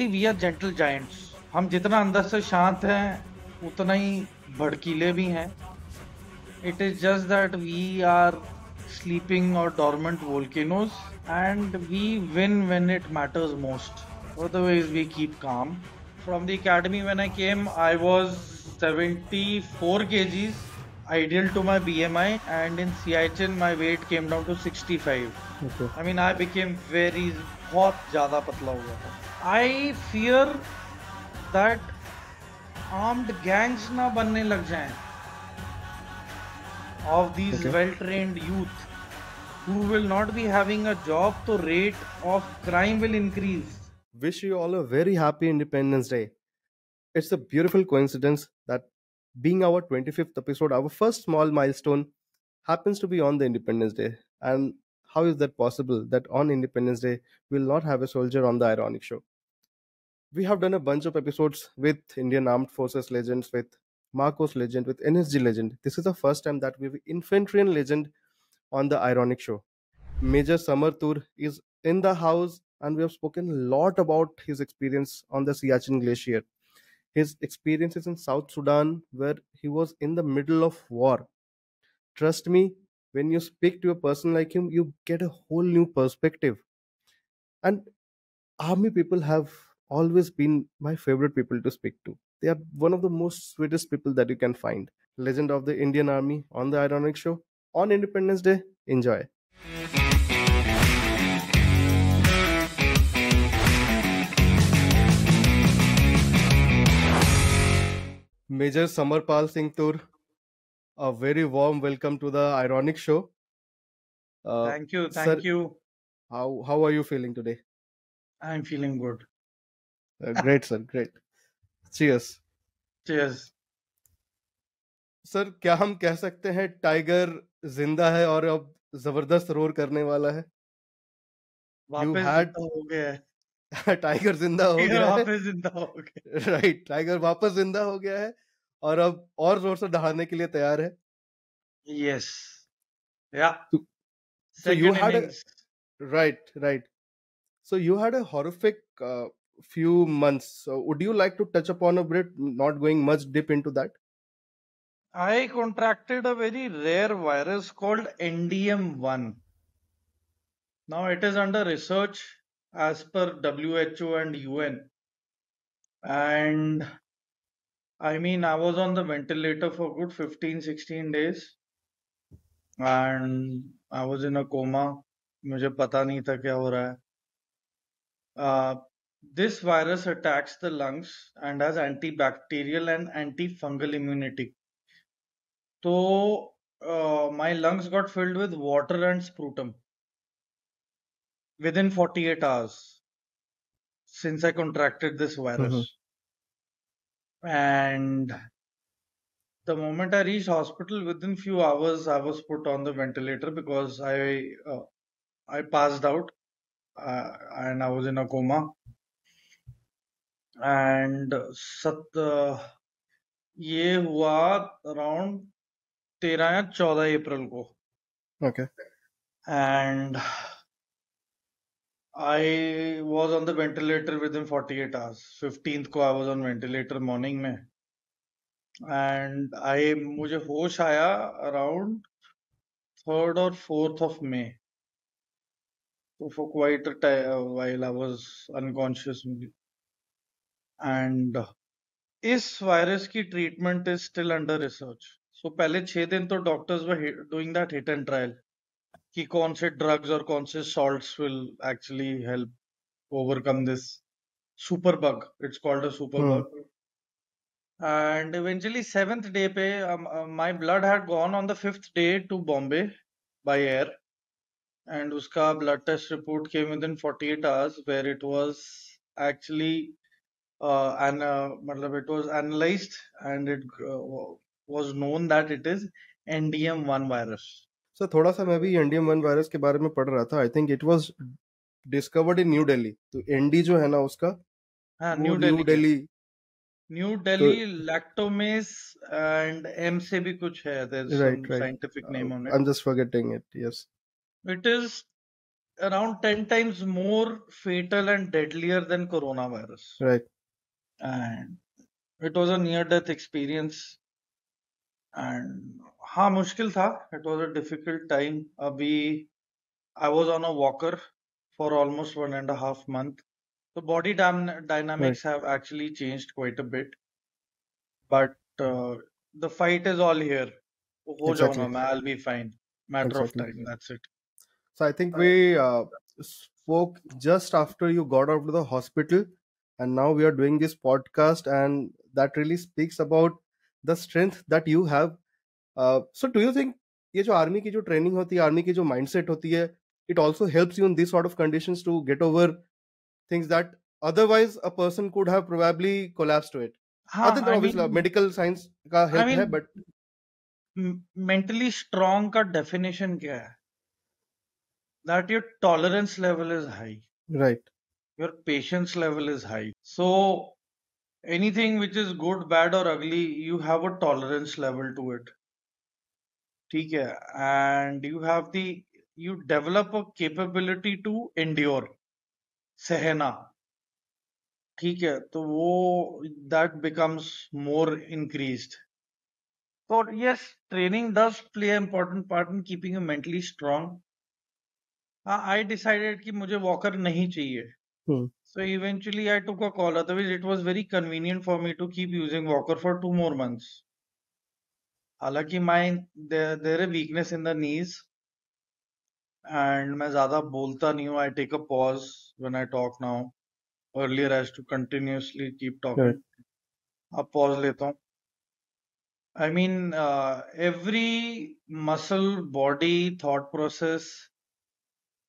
See, we are gentle giants. हम जितना अंदर से शांत हैं उतना ही भड़कीले भी हैं. It is just that we are sleeping or dormant volcanoes and we win when it matters most. Otherwise we keep calm. From the academy when I came, I was 74 kgs ideal to my BMI, and in Siachen my weight came down to 65. Okay. I mean, I became बहुत ज़्यादा पतला हो गया था. I fear that armed gangs ना बनने लग जाएं of these well-trained youth who will not be having a job, so rate of crime will increase. Wish you all a very happy Independence Day. It's a beautiful coincidence that being our 25th episode, our first small milestone happens to be on the Independence Day. And how is that possible that on Independence Day, we'll not have a soldier on the iRonik Show? We have done a bunch of episodes with Indian Armed Forces legends, with Marcos legend, with NSG legend. This is the first time that we have infantry legend on the iRonik Show. Major Samar Toor is in the house and we have spoken a lot about his experience on the Siachen Glacier. His experiences in South Sudan, where he was in the middle of war. Trust me, when you speak to a person like him, you get a whole new perspective. And army people have always been my favorite people to speak to. They are one of the most sweetest people that you can find. Legend of the Indian Army on the iRonik Show on Independence Day. Enjoy. Major Samar Singh Toor, a very warm welcome to the iRonik Show. Thank you, sir. How are you feeling today? I'm feeling good. Great, sir. Great. Cheers. Cheers. Sir, क्या हम कह सकते हैं tiger जिंदा है और अब जबरदस्त रोर करने वाला है? टाइगर जिंदा हो गया है, वापस जिंदा हो गया, राइट. टाइगर वापस जिंदा हो गया है और अब और जोर से दहाड़ने के लिए तैयार है. Yes, yeah so you had, right right, so you had a horrific few months. Would you like to touch upon a bread, not going much deep into that. I contracted a very rare virus called NDM-1. Now it is under research as per WHO and UN, and I mean, I was on the ventilator for good 15-16 days and I was in a coma. मुझे पता नहीं था क्या हो रहा है. This virus attacks the lungs and has antibacterial and antifungal immunity. So my lungs got filled with water and sputum within 48 hours since I contracted this virus. And the moment I reached hospital, within few hours I was put on the ventilator because I passed out and I was in a coma. And ये हुआ around 13 या 14 अप्रैल को. Okay. And I was on the ventilator within 48 hours. 15th को I was on ventilator morning में, and मुझे होश आया around 3rd or 4th of May. So for quite a time while I was unconscious, and इस virus की treatment is still under research. So पहले 6 दिन तो doctors were doing that hit and trial कि कौन से drugs और कौन से salts will actually help overcome this superbug. It's called a superbug. And eventually 7th day पे my blood had gone on the 5th day to Bombay by air, and उसका blood test report came within 48 hours where it was actually it was analyzed and it was known that it is NDM-1 virus. So, थोड़ा सा मैं भी NDM-1 virus के बारे में पढ़ रहा था. I think it was discovered in new Delhi. तो एनडी जो है ना उसका, हाँ, New Delhi lactamase and M से भी कुछ है. There is some scientific name on it. I am just forgetting it. Yes, it is around 10 times more fatal and deadlier than coronavirus. Right. And it was a near-death experience. And haan, mushkil tha. It was a difficult time. Abhi, I was on a walker for almost 1.5 months. The body dynamics have actually changed quite a bit. But the fight is all here. Exactly. I'll be fine. Matter exactly. of time. That's it. So I think we spoke just after you got out of the hospital, and now we are doing this podcast, and that really speaks about the strength that you have. So do you think ये जो army की जो training होती है, army की जो mindset होती है, it also helps you in these sort of conditions to get over things that otherwise a person could have probably collapsed to it? Haan, other than obviously medical science का help है, but mentally strong का definition क्या है? That your tolerance level is high. Right. Your patience level is high. So anything which is good, bad or ugly, you have a tolerance level to it. ठीक है? And you have the, you develop a capability to endure. सहना. ठीक है? तो वो, that becomes more increased. So yes, training does play an important part in keeping you mentally strong. I decided कि मुझे walker नहीं चाहिए. So eventually I took a call. Otherwise it was very convenient for me to keep using walker for 2 more months. हालांकि there is weakness in the knees, and मैं ज़्यादा बोलता नहीं हूँ. I take a pause when I talk now. Earlier I used to continuously keep talking. अब pause लेता हूँ. I mean, every muscle, body, thought process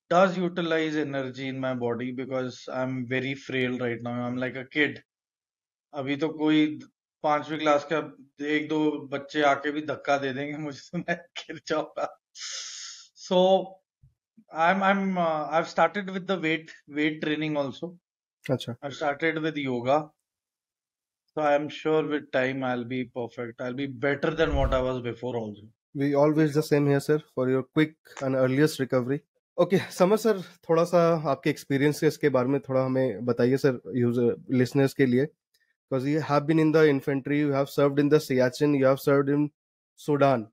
does utilize energy in my body, because I'm very frail right now. I'm like a kid. अभी तो कोई 5वीं class का 1-2 बच्चे आके भी धक्का दे देंगे मुझसे, मैं गिर जाऊंगा. So I've started with the weight training also. अच्छा. I've started with yoga. So I'm sure with time I'll be perfect. I'll be better than what I was before also. We always the same here, sir, for your quick and earliest recovery. Okay Samar sir, थोड़ा सा आपके experiences के बारे में थोड़ा हमें बताइए sir, user listeners के लिए. Because you have been in the infantry, you have served in the Siachen, you have served in Sudan,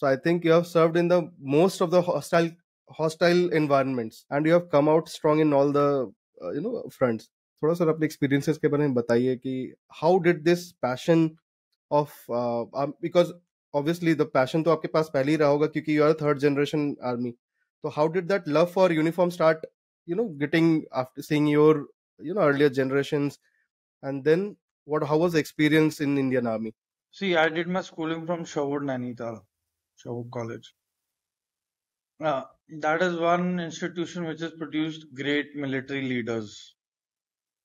so I think you have served in the most of the hostile environments and you have come out strong in all the you know fronts. थोड़ा sir अपने experiences के बारे में बताइए कि how did this passion of, because obviously the passion तो आपके पास पहले ही रहा होगा क्योंकि you are third generation army. So how did that love for uniform start, you know, getting after seeing your, you know, earlier generations? And then what, how was the experience in Indian Army? See, I did my schooling from Sherwood, Nainital, Sherwood College. That is one institution which has produced great military leaders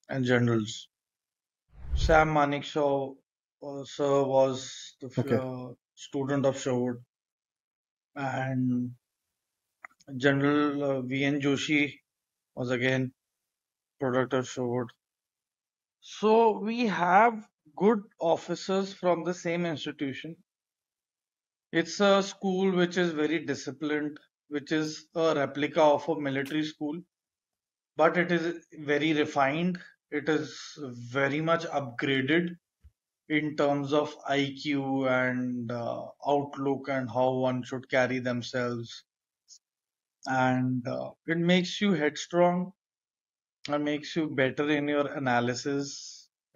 and generals. Sam Manekshaw, sir, was the student of Sherwood. And General V. N. Joshi was again product of Sherwood. So we have good officers from the same institution. It's a school which is very disciplined, which is a replica of a military school, but it is very refined. It is very much upgraded in terms of IQ and outlook and how one should carry themselves. And it makes you headstrong and makes you better in your analysis,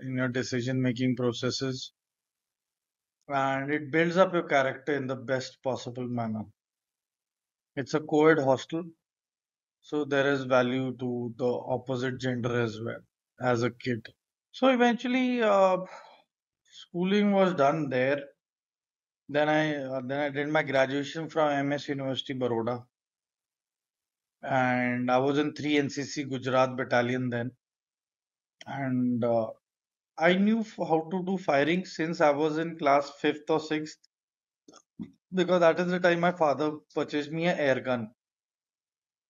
in your decision-making processes. And it builds up your character in the best possible manner. It's a co-ed hostel, so there is value to the opposite gender as well as a kid. So eventually, schooling was done there. Then I did my graduation from MS University Baroda. And I was in 3 NCC Gujarat battalion then, and I knew how to do firing since I was in class 5th or 6th, because that is the time my father purchased me an air gun.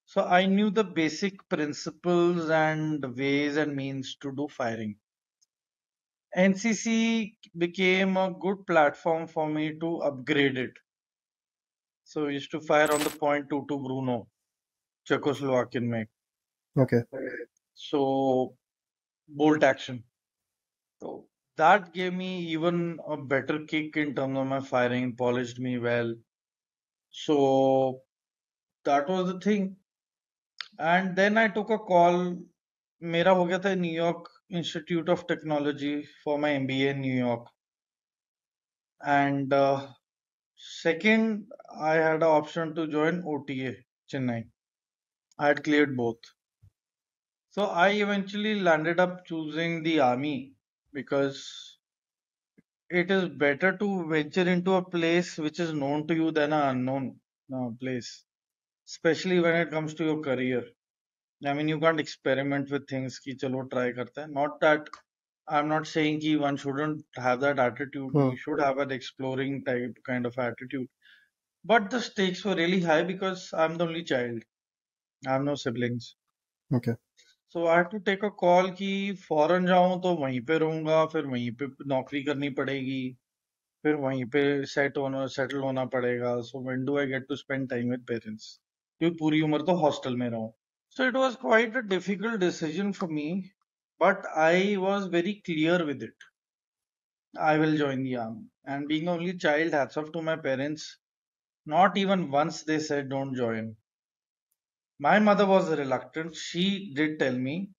So I knew the basic principles and ways and means to do firing. NCC became a good platform for me to upgrade it. So I used to fire on the .22 Bruno. Czechoslovakian make. Okay. So, bolt action. So that gave me even a better kick in terms of my firing, polished me well. So that was the thing. And then I took a call. Mera ho gaya tha New York Institute of Technology for my MBA in New York. And second, I had an option to join OTA, Chennai. I had cleared both. So I eventually landed up choosing the army because it is better to venture into a place which is known to you than an unknown place, especially when it comes to your career. I mean, you can't experiment with things ki chalo try karte hain. Not that I'm not saying ki one shouldn't have that attitude. You should have an exploring type kind of attitude. But the stakes were really high because I'm the only child. I have no siblings. Okay. So I had to take a call ki foreign jaun to wahin pe rahunga, fir wahin pe naukri karni padegi, fir wahin pe settle hona padega. So when do I get to spend time with parents? Kyunki puri umar to hostel mein raha hu. So it was quite a difficult decision for me. But I was very clear with it. I will join the army. And being the only child, hats off to my parents. Not even once they said don't join. My mother was reluctant. She did tell me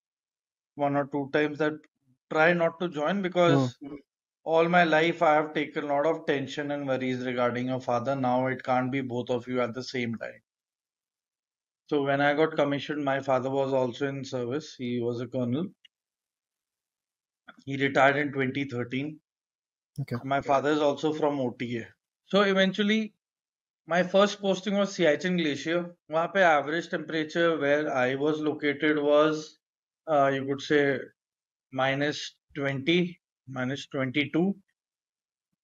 one or two times that try not to join because all my life I have taken a lot of tension and worries regarding your father. Now it can't be both of you at the same time. So when I got commissioned, my father was also in service. He was a colonel. He retired in 2013. Okay. My father is also from OTA. So eventually, my first posting was Siachen Glacier. Wahan pe average temperature where I was located was, you could say, minus 20, minus 22.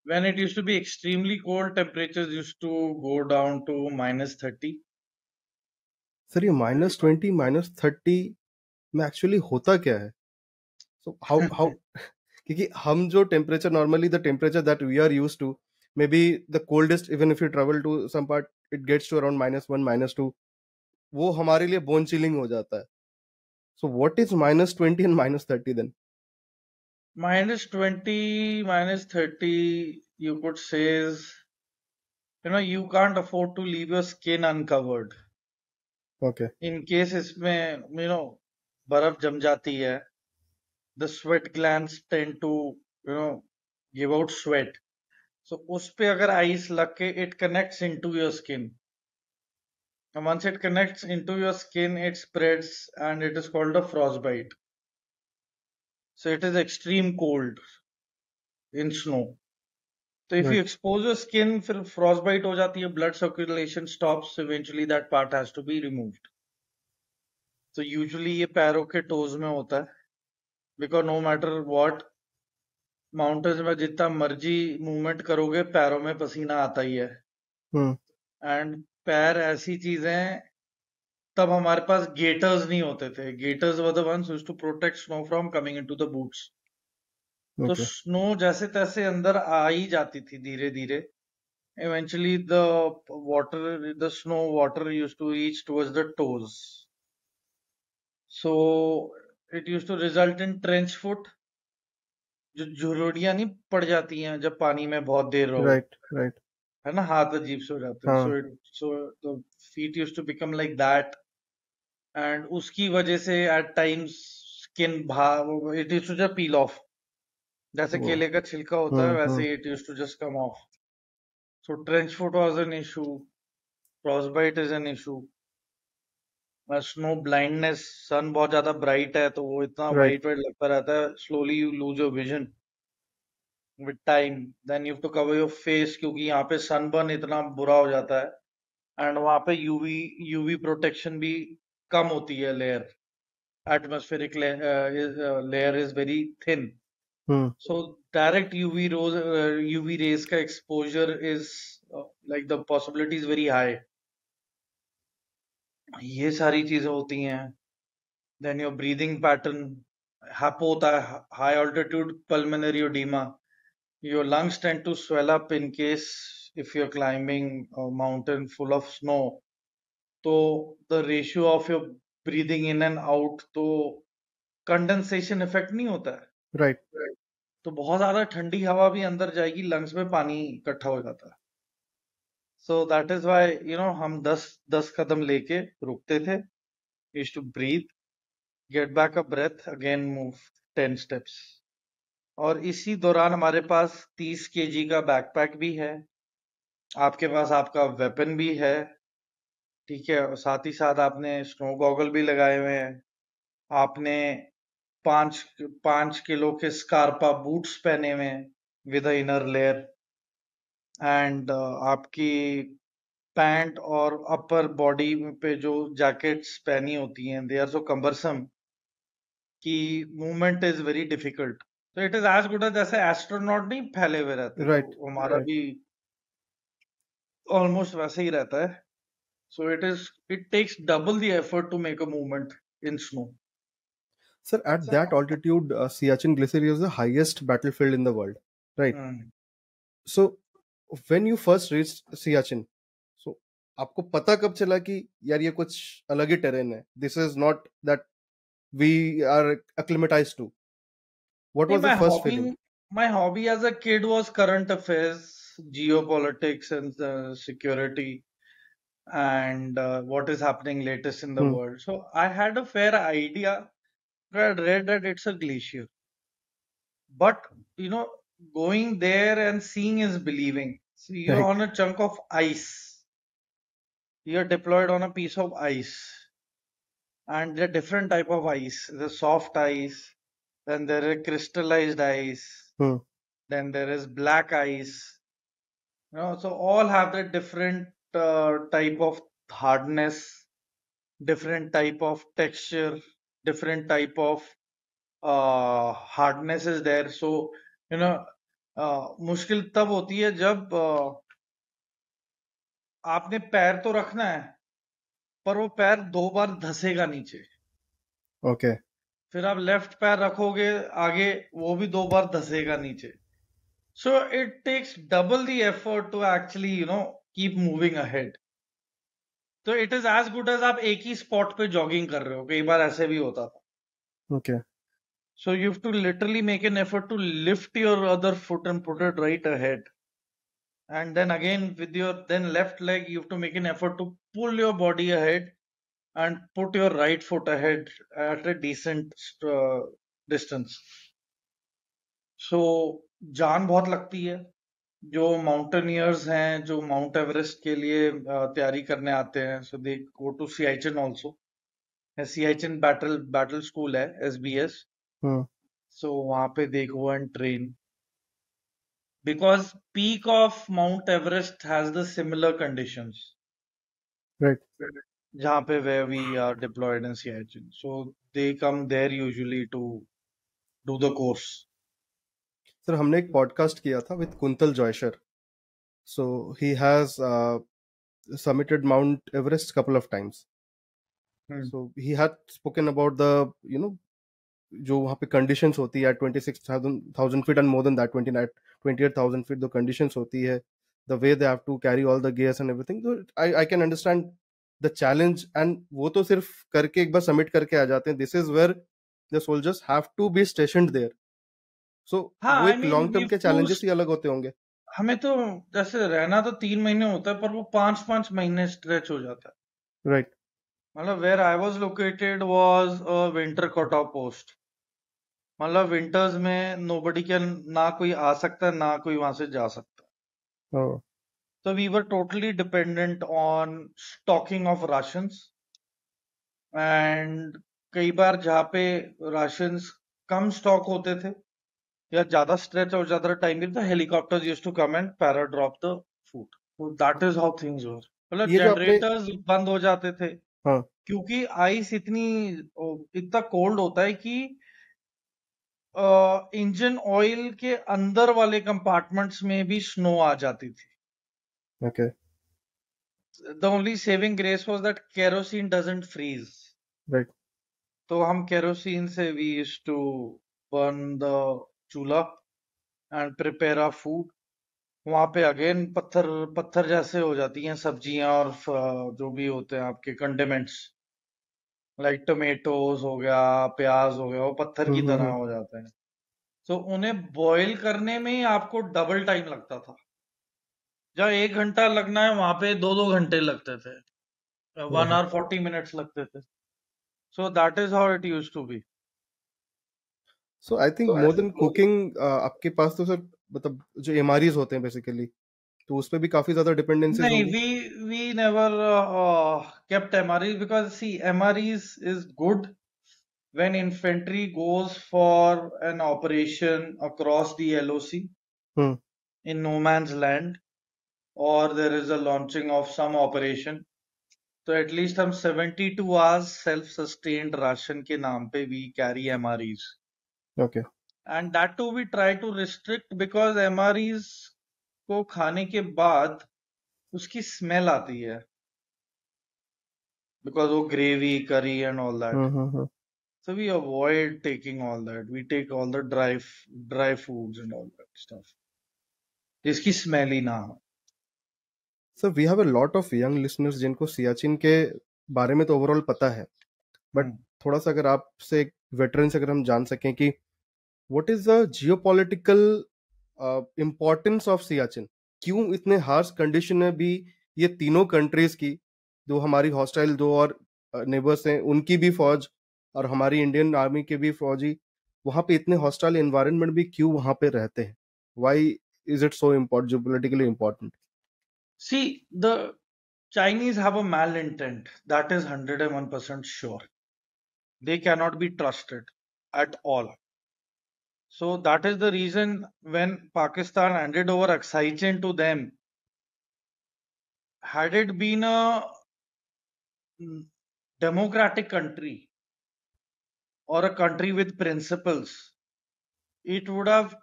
When it used to be extremely cold, temperatures used to go down to minus 30. Sorry, minus 20, minus 30. Mein actually hota kya hai? So how because hum jo temperature normally the temperature that we are used to, maybe the coldest even if you travel to some part it gets to around -1, -2. वो हमारे लिए bone chilling हो जाता है. So what is -20 and -30 then? -20, -30 you could say is, you know, you can't afford to leave your skin uncovered. Okay. In case इसमें, you know, बर्फ जम जाती है. The sweat glands tend to, you know, give out sweat. So, उस पे अगर ice लग के, it connects into your skin. And once it connects into your skin, it spreads and it is called a frostbite. So, it is extreme cold in snow. So, if you expose your skin, फिर frostbite हो जाती है, blood circulation stops. Eventually, that part has to be removed. So, usually ये पैरों के toes में होता है. Because no matter what, mountains में जितना मर्जी movement करोगे पैरों में पसीना आता ही है. And पैर ऐसी चीजें तब हमारे पास gaiters नहीं होते थे. Gaiters were the ones used to protect snow from coming into the boots. तो snow जैसे तैसे अंदर आ ही जाती थी धीरे धीरे. Eventually the snow water used to reach towards the toes. So it used to result in trench foot. जो झुरोड़ियां नहीं पड़ जाती हैं जब पानी में बहुत देर रहो. Right. है ना हाथ अजीब से हो जाते हैं. So the feet used to become like that, and उसकी वजह से at times skin it used to just peel off. जैसे केले का छिलका होता है वैसे it used to just come off. So trench foot was an issue. Frostbite is an issue. Snow blindness, sun बहुत ज़्यादा bright है तो वो इतना bright लगता रहता है. Slowly you lose your vision with time. Then you have to cover your face क्योंकि यहाँ पे sunburn इतना बुरा हो जाता है and वहाँ पे UV protection भी कम होती है layer. Atmospheric layer is very thin. So direct UV rays का exposure is like the possibility is very high. ये सारी चीजें होती हैं. Then your breathing pattern होता है. High altitude pulmonary edema. Your lungs tend to swell up in case if you're climbing a mountain full of snow. So the ratio of your breathing in and out, तो condensation effect नहीं होता है. Right. तो बहुत ज़्यादा ठंडी हवा भी अंदर जाएगी, lungs में पानी इकट्ठा हो जाता है. So that is why हम 10 कदम लेके रुकते थे. We used to breathe, get back a breath, again move 10 steps. और इसी दौरान हमारे पास 30 केजी का बैकपैक भी है, आपके पास आपका वेपन भी है, ठीक है, और साथ ही साथ आपने स्नो गॉगल भी लगाए हुए हैं, आपने 5 किलो के स्कार्पा बूट्स पहने हुए हैं with a inner layer, and आपकी पैंट और अपर बॉडी पे जो जैकेट्स पहनी होती हैं, दे आर सो कम्बरसम कि movement is very difficult. So it is as good as जैसे एस्ट्रोनॉट नहीं फैले हुए रहते, right, हमारा right. भी almost वैसे ही रहता है. So it takes double the effort to make a movement in snow. Sir, at that altitude, Siachen Glacier is the highest battlefield in the world, right? So when you first reached Siachen, so आपको पता कब चला कि यार ये कुछ अलग ही terrain है? This is not that we are acclimatized to. What was the first feeling? My hobby as a kid was current affairs, geopolitics and security and what is happening latest in the world. So I had a fair idea, but I read that it's a glacier. But, going there and seeing is believing. So you're on a chunk of ice. You're deployed on a piece of ice. And there are different type of ice. There's soft ice. Then there is crystallized ice, then there is black ice, so all have the different type of hardness, different type of texture, different type of hardness is there. So, मुश्किल तब होती है जब आपने पैर तो रखना है, पर वो पैर 2 बार धसेगा नीचे. Okay. फिर आप लेफ्ट पैर रखोगे आगे, वो भी 2 बार धसेगा नीचे. So it takes double the effort to actually keep moving ahead. तो it is as good as आप एक ही स्पॉट पे जॉगिंग कर रहे हो. कई बार ऐसे भी होता था. Okay. So you have to literally make an effort to lift your other foot and put it right ahead, and then again with your then left leg you have to make an effort to pull your body ahead and put your right foot ahead at a decent distance. So जान बहुत लगती है. जो mountaineers हैं, जो mount Everest के लिए तैयारी करने आते हैं, so they go to Siachen also. Siachen battle school है, SBS. So वहाँ पे they go and train. Because peak of Mount Everest has the similar conditions. Right. जहाँ पे where we are deployed in Siachen. So they come there usually to do the course. Sir, हमने एक podcast किया था with Kuntal Joyshar. So he has summited Mount Everest couple of times. So he had spoken about the जो वहाँ पे conditions होती है at 26,000 feet and more than that, 28,000 feet the conditions होती है. The way they have to carry all the gears and everything. So I can understand the challenge, and वो तो सिर्फ करके एक बार submit करके आ जाते हैं. This is where the soldiers have to be stationed there. So वो एक long term के challenges ही अलग होते होंगे. हमें तो जैसे रहना तो 3 महीने होता है, पर वो 5-5 महीने stretch हो जाता है. Right. मतलब where I was located was a winter cutoff post. मतलब winters में nobody can, ना कोई आ सकता है ना कोई वहाँ से जा सकता. Oh. So we were totally dependent on stocking of rations, and कई बार जहाँ पे rations कम stock होते थे या ज़्यादा stretch और ज़्यादा time गिरता, helicopters used to come and para drop the food. So that is how things were. मतलब generators बंद हो जाते थे क्योंकि ice इतना cold होता है कि engine oil के अंदर वाले compartments में भी snow आ जाती थी. Okay. The only saving grace was that kerosene doesn't freeze. Right. So हम kerosene से we used to burn the chula and prepare our food. वहाँ पे अगेन पत्थर जैसे हो जाती हैं सब्जियां और जो भी होते हैं आपके कंडीमेंट्स लाइक टमेटोज हो गया, प्याज हो गया, वो पत्थर की तरह हो जाते हैं। तो उन्हें बॉईल करने में ही आपको डबल टाइम लगता था। जहाँ 1 घंटा लगना है वहां पे 2-2 घंटे लगते थे, 1 hour 40 minutes लगते थे। So that is how it used to be. So I think more than cooking, आपके पास तो सर मतलब जो MREs होते हैं बेसिकली, तो उसपे भी काफी ज्यादा डिपेंडेंसी नहीं। We never kept MREs because see MREs is good when infantry goes for an operation across the LOC in no man's land, or there is a launching of some operation. So at least हम 72 hours self-sustained ration के नाम पे we carry MREs. Okay. And that too we try to restrict because MREs को खाने के बाद उसकी smell आती है, because वो gravy, curry and all that. So we avoid taking all that. We take all the dry foods and all that stuff. इसकी smell ही ना हो। Sir we have a lot of young listeners जिनको सियाचिन के बारे में तो ओवरऑल पता है, बट थोड़ा सा अगर आपसे एक वेटरन से अगर हम जान सकें कि what is the geopolitical importance of Siachen, क्यों इतने हार्श कंडीशन में भी ये तीनों कंट्रीज की जो हमारी हॉस्टाइल दो और नेबर्स हैं उनकी भी फौज और हमारी इंडियन आर्मी के भी फौजी वहाँ पे इतने हॉस्टाइल एनवायरनमेंट भी क्यों वहाँ पे रहते हैं, why is it so important, geopolitically important? See, the Chinese have a malintent, that is 101% sure. They cannot be trusted at all. So that is the reason when Pakistan handed over Aksai Chin to them, had it been a democratic country or a country with principles, it would have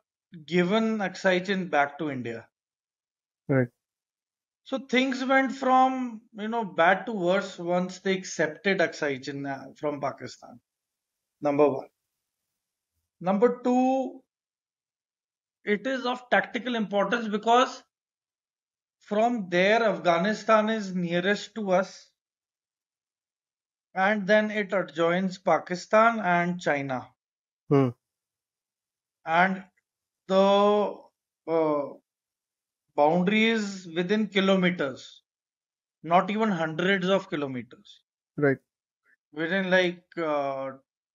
given Aksai Chin back to India. Right. So things went from, you know, bad to worse once they accepted Aksai Chin from Pakistan, number one. Number two, it is of tactical importance because from there Afghanistan is nearest to us and then it adjoins Pakistan and China. And the boundary is within kilometers, not even hundreds of kilometers. Right. Within like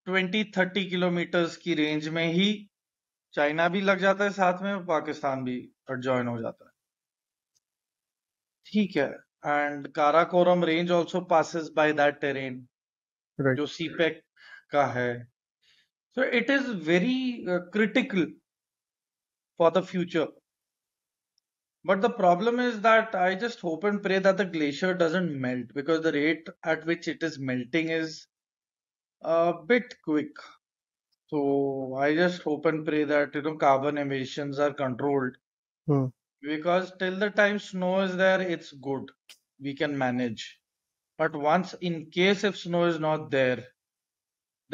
20-30 kilometers की range में ही China भी लग जाता है साथ में, Pakistan भी adjoin हो जाता है. ठीक है. And Karakoram range also passes by that terrain. Right. जो CPEC का है. So it is very critical for the future. But the problem is that I just hope and pray that the glacier doesn't melt because the rate at which it is melting is a bit quick. So I just hope and pray that, you know, carbon emissions are controlled because till the time snow is there, it's good. We can manage. But once in case if snow is not there,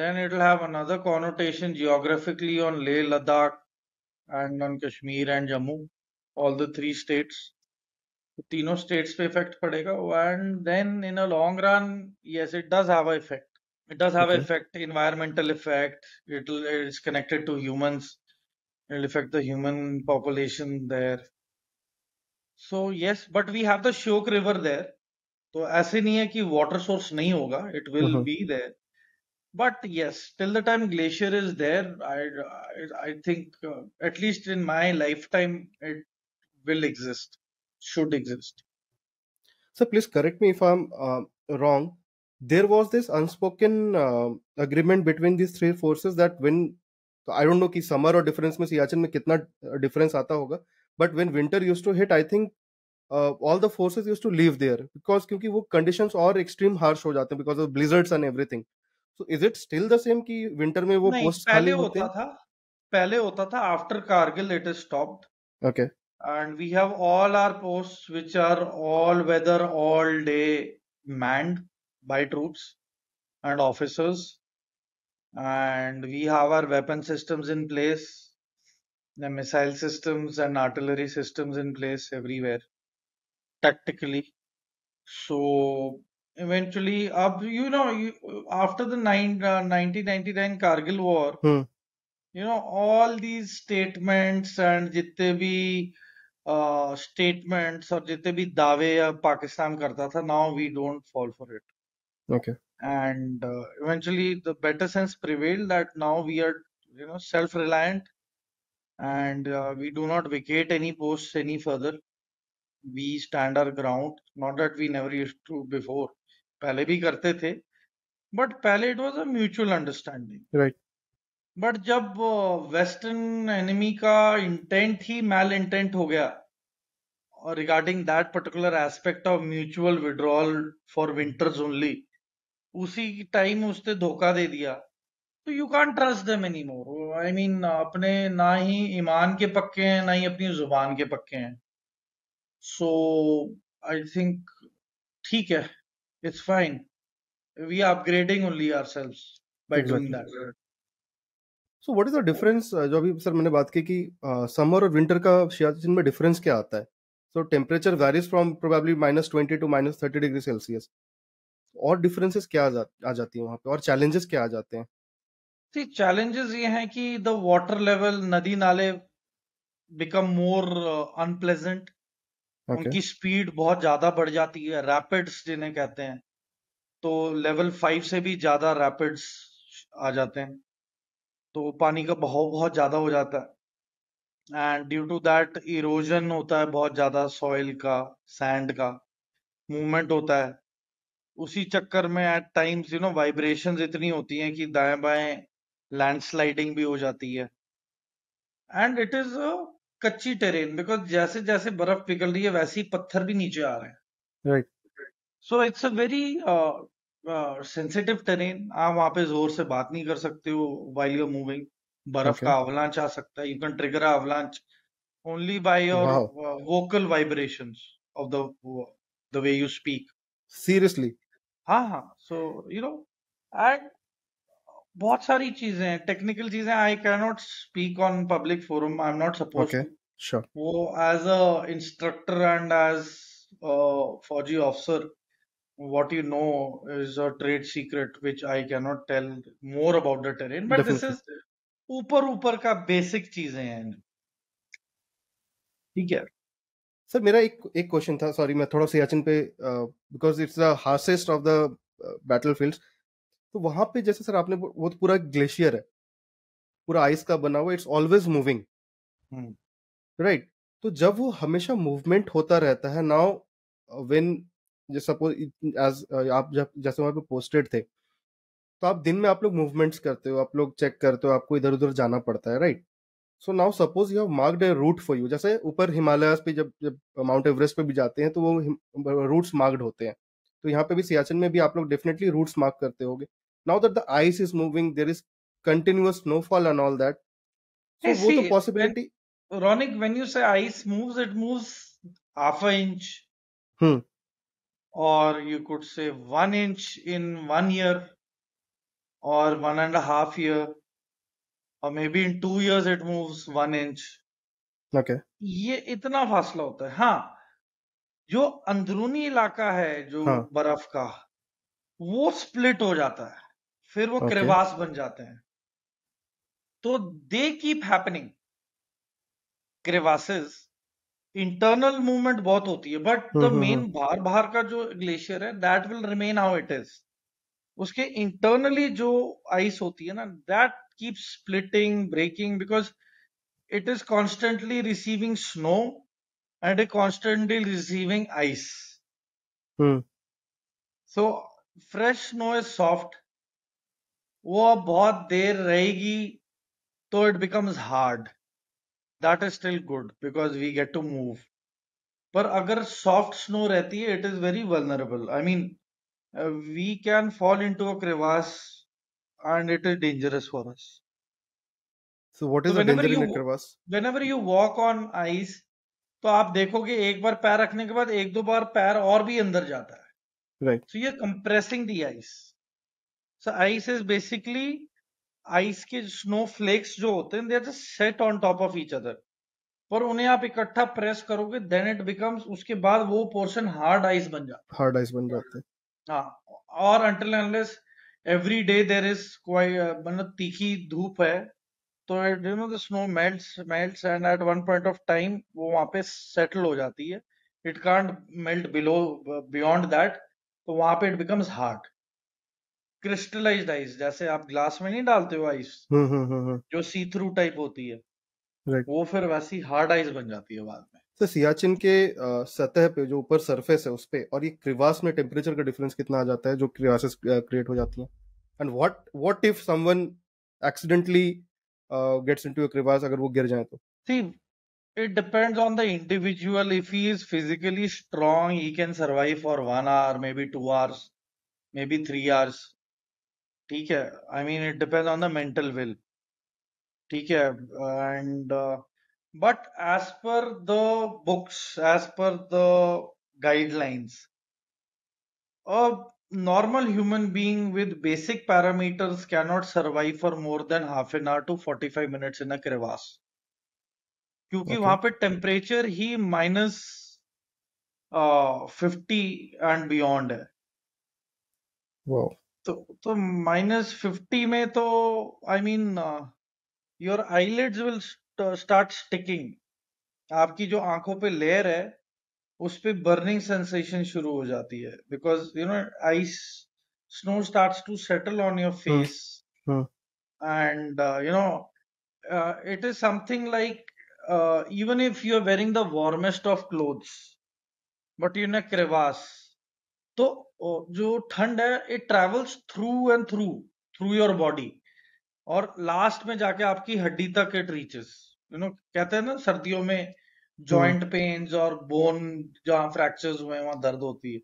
then it will have another connotation geographically on Leh, Ladakh and on Kashmir and Jammu. All the three states, तीनों states पे effect पड़ेगा, and then in a long run, yes, it does have an effect. It does have an effect, environmental effect. It's connected to humans. It'll affect the human population there. So yes, but we have the Shok River there. तो ऐसे नहीं है कि water source नहीं होगा. It will be there. But yes, till the time glacier is there, I think at least in my lifetime it will exist, should exist. Sir, please correct me if I'm wrong. There was this unspoken agreement between these three forces that when, I don't know ki summer or difference mein Siachen mein kitna difference aata hoga, but when winter used to hit, I think all the forces used to leave there because kyunki wo conditions aur extreme harsh ho jate hain because of blizzards and everything. So is it still the same ki winter mein wo post khali hote hain? Pehle hota tha, after Kargil it is stopped. Okay. And we have all our posts which are all weather, all day manned by troops and officers. And we have our weapon systems in place. the missile systems and artillery systems in place everywhere tactically. So eventually, after the 1999 Kargil war, you know, all these statements and jitne bhi statements or jitne bhi daave Pakistan karta tha, now we don't fall for it. Okay. And eventually the better sense prevailed that now we are, you know, self-reliant, and we do not vacate any posts any further. We stand our ground. Not that we never used to before. Pehle bhi karte the, but pehle it was a mutual understanding. Right. But jab Western enemy ka intent hi malintent ho gaya regarding that particular aspect of mutual withdrawal for winters only, usi time usne dhoka de diya. So you can't trust them anymore. I mean, apne na hi iman ke pakke hain, na hi apni zuban ke pakke hain. So I think, theek hai, it's fine. We are upgrading only ourselves by doing that. So what is the difference? जो अभी sir मैंने बात की कि summer और winter का सियाचिन में difference क्या आता है? So temperature varies from probably -20 to -30 degrees Celsius. और differences क्या आ जाती है वहाँ पे, और challenges क्या आ जाते हैं? See, challenges ये हैं कि the water level, नदी नाले become more unpleasant. Okay. उनकी स्पीड बहुत ज्यादा बढ़ जाती है, रैपिड्स जिन्हें कहते हैं, तो लेवल 5 से भी ज्यादा रैपिड्स आ जाते हैं, तो पानी का बहाव बहुत ज्यादा हो जाता है, and due to that erosion होता है बहुत ज्यादा, सॉइल का, सैंड का मूवमेंट होता है. उसी चक्कर में at times, you know, vibrations इतनी होती हैं कि दाएं बाएं लैंडस्लाइडिंग भी हो जाती है. एंड इट इज कच्ची टेरेन, बिकॉज जैसे जैसे बर्फ पिघल रही है वैसे ही पत्थर भी नीचे आ रहे हैं. Right. So it's a very sensitive terrain. आप वहां पे जोर से बात नहीं कर सकते हो व्हाइल यू आर मूविंग. बर्फ का अवलांच आ सकता है. You can trigger avalanche only by your vocal vibrations of the way you speak. Seriously. हाँ. सो यू नो, एंड बहुत सारी चीजें हैं, टेक्निकल चीजें. I can not speak on public forum. I am not suppose. वो as a instructor and as फौजी officer, what you know is a trade secret which I cannot tell more about the terrain. But definitely, this is ऊपर का basic चीजें हैं. ठीक है sir. मेरा एक क्वेश्चन था. सॉरी, मैं थोड़ा सियाचिन पे, because it's the harshest of the battlefields. तो वहां पे जैसे सर आपने, वो पूरा ग्लेशियर है, पूरा आइस का बना हुआ. It's always moving, right. तो जब वो हमेशा मूवमेंट होता रहता है, नाउ व्हेन आप जैसे वहाँ पे पोस्टेड थे, तो आप दिन में आप लोग मूवमेंट्स करते हो, आप लोग चेक करते हो, आपको इधर उधर जाना पड़ता है, right. So now suppose you have marked a route for you. जैसे ऊपर हिमालयस पे जब माउंट एवरेस्ट पे भी जाते हैं तो वो रूट्स मार्क्ड होते हैं. तो यहाँ पे भी सियाचिन में भी आप लोग डेफिनेटली रूट्स मार्क करते होगे. Now that the ice is moving, there is continuous snowfall and all that. So वो तो possibility. Ronik, when you say ice moves, it moves half a inch or you could say 1 inch in 1 year or 1.5 years, or maybe in 2 years it moves 1 inch. Okay. ये इतना फासला होता है. हाँ, जो अंदरूनी इलाका है जो बर्फ का, वो स्प्लिट हो जाता है, फिर वो क्रेवास बन जाते हैं. तो they keep happening, crevasses. Internal movement बहुत होती है, बट द मेन बाहर का जो ग्लेशियर है, that will remain how it is. उसके इंटरनली जो आइस होती है ना, that keeps splitting, breaking, because it is constantly receiving snow and it constantly receiving ice. So fresh snow is soft, वो अब बहुत देर रहेगी तो it becomes hard. That is still good because we get to move. पर अगर soft snow रहती है, it is very vulnerable. I mean, we can fall into a crevasse and it is dangerous for us. So what is the danger in a crevasse? Whenever you walk on ice, तो आप देखोगे एक बार पैर रखने के बाद एक दो बार पैर और भी अंदर जाता है. Right. So you're compressing the ice. So ice is basically ice के स्नोफ्लेक्स जो होते हैं they are just set on top of each other, पर उन्हें आप इकट्ठा प्रेस करोगे देन इट बिकम्स, उसके बाद वो पोर्शन हार्ड आइस बन जाता है, हार्ड आइस बन जाते हैं। हाँ, और until unless every day there is मतलब तीखी धूप है तो you know the snow melts and at one point of time वो वहां पे सेटल हो जाती है, it can't melt below beyond that, तो वहां पे it becomes hard crystallized ice, जैसे आप ग्लास में नहीं डालते हो आइस जो सी थ्रू टाइप होती है, right. वो फिर वैसी हार्ड आइस बन जाती है बाद में। तो सियाचिन के सतह पे जो ऊपर सरफेस है उस पे और ये क्रिवास में टेम्परेचर का डिफरेंस कितना आ जाता है जो क्रिवासेस क्रिएट हो जाती हैं, and what if someone accidentally gets into a crevasse, अगर वो गिर जाए तो? See it depends on the individual, if he is physically strong he can survive for 1 hour maybe 2 hours maybe 3 hours, ठीक है। I mean it depends on the mental will, ठीक है। And but as per the books, as per the guidelines, a normal human being with basic parameters cannot survive for more than half an hour to 45 minutes इन अ crevasse, क्योंकि वहां पे temperature ही -50 and beyond है। wow. तो -50 में तो I mean your eyelids will start sticking, आपकी जो आंखों पे लेयर है उस पे बर्निंग सेंसेशन शुरू हो जाती है, because you know ice snow starts to settle on your face, and you know it is something like even if you are wearing the warmest of clothes, but in a crevasse, तो जो ठंड है it travels through and through your body, और last में जाके आपकी हड्डी तक it reaches, you know, कहते हैं ना सर्दियों में joint pains और bone जहाँ fractures हुए वहाँ दर्द होती है,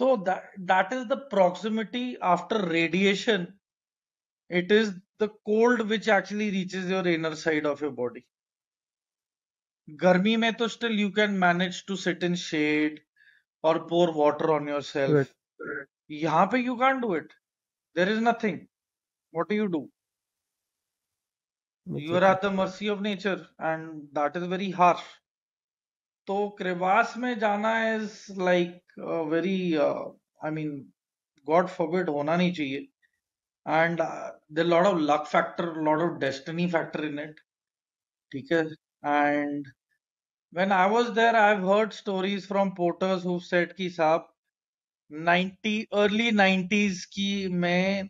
so that is the proximity after radiation, it is the cold which actually reaches your inner side of your body. गर्मी में तो still you can manage to sit in shade और pour water on your self, यहाँ पे you can do it, there is nothing, what do, you are at the mercy of nature and that is very harsh. तो crevasse में जाना is like very, I mean God forbid, होना नहीं चाहिए, and there lot of luck factor, lot of destiny factor in it, ठीक है। And when I was there, I've heard stories from porters who said कि साहब early 90s की में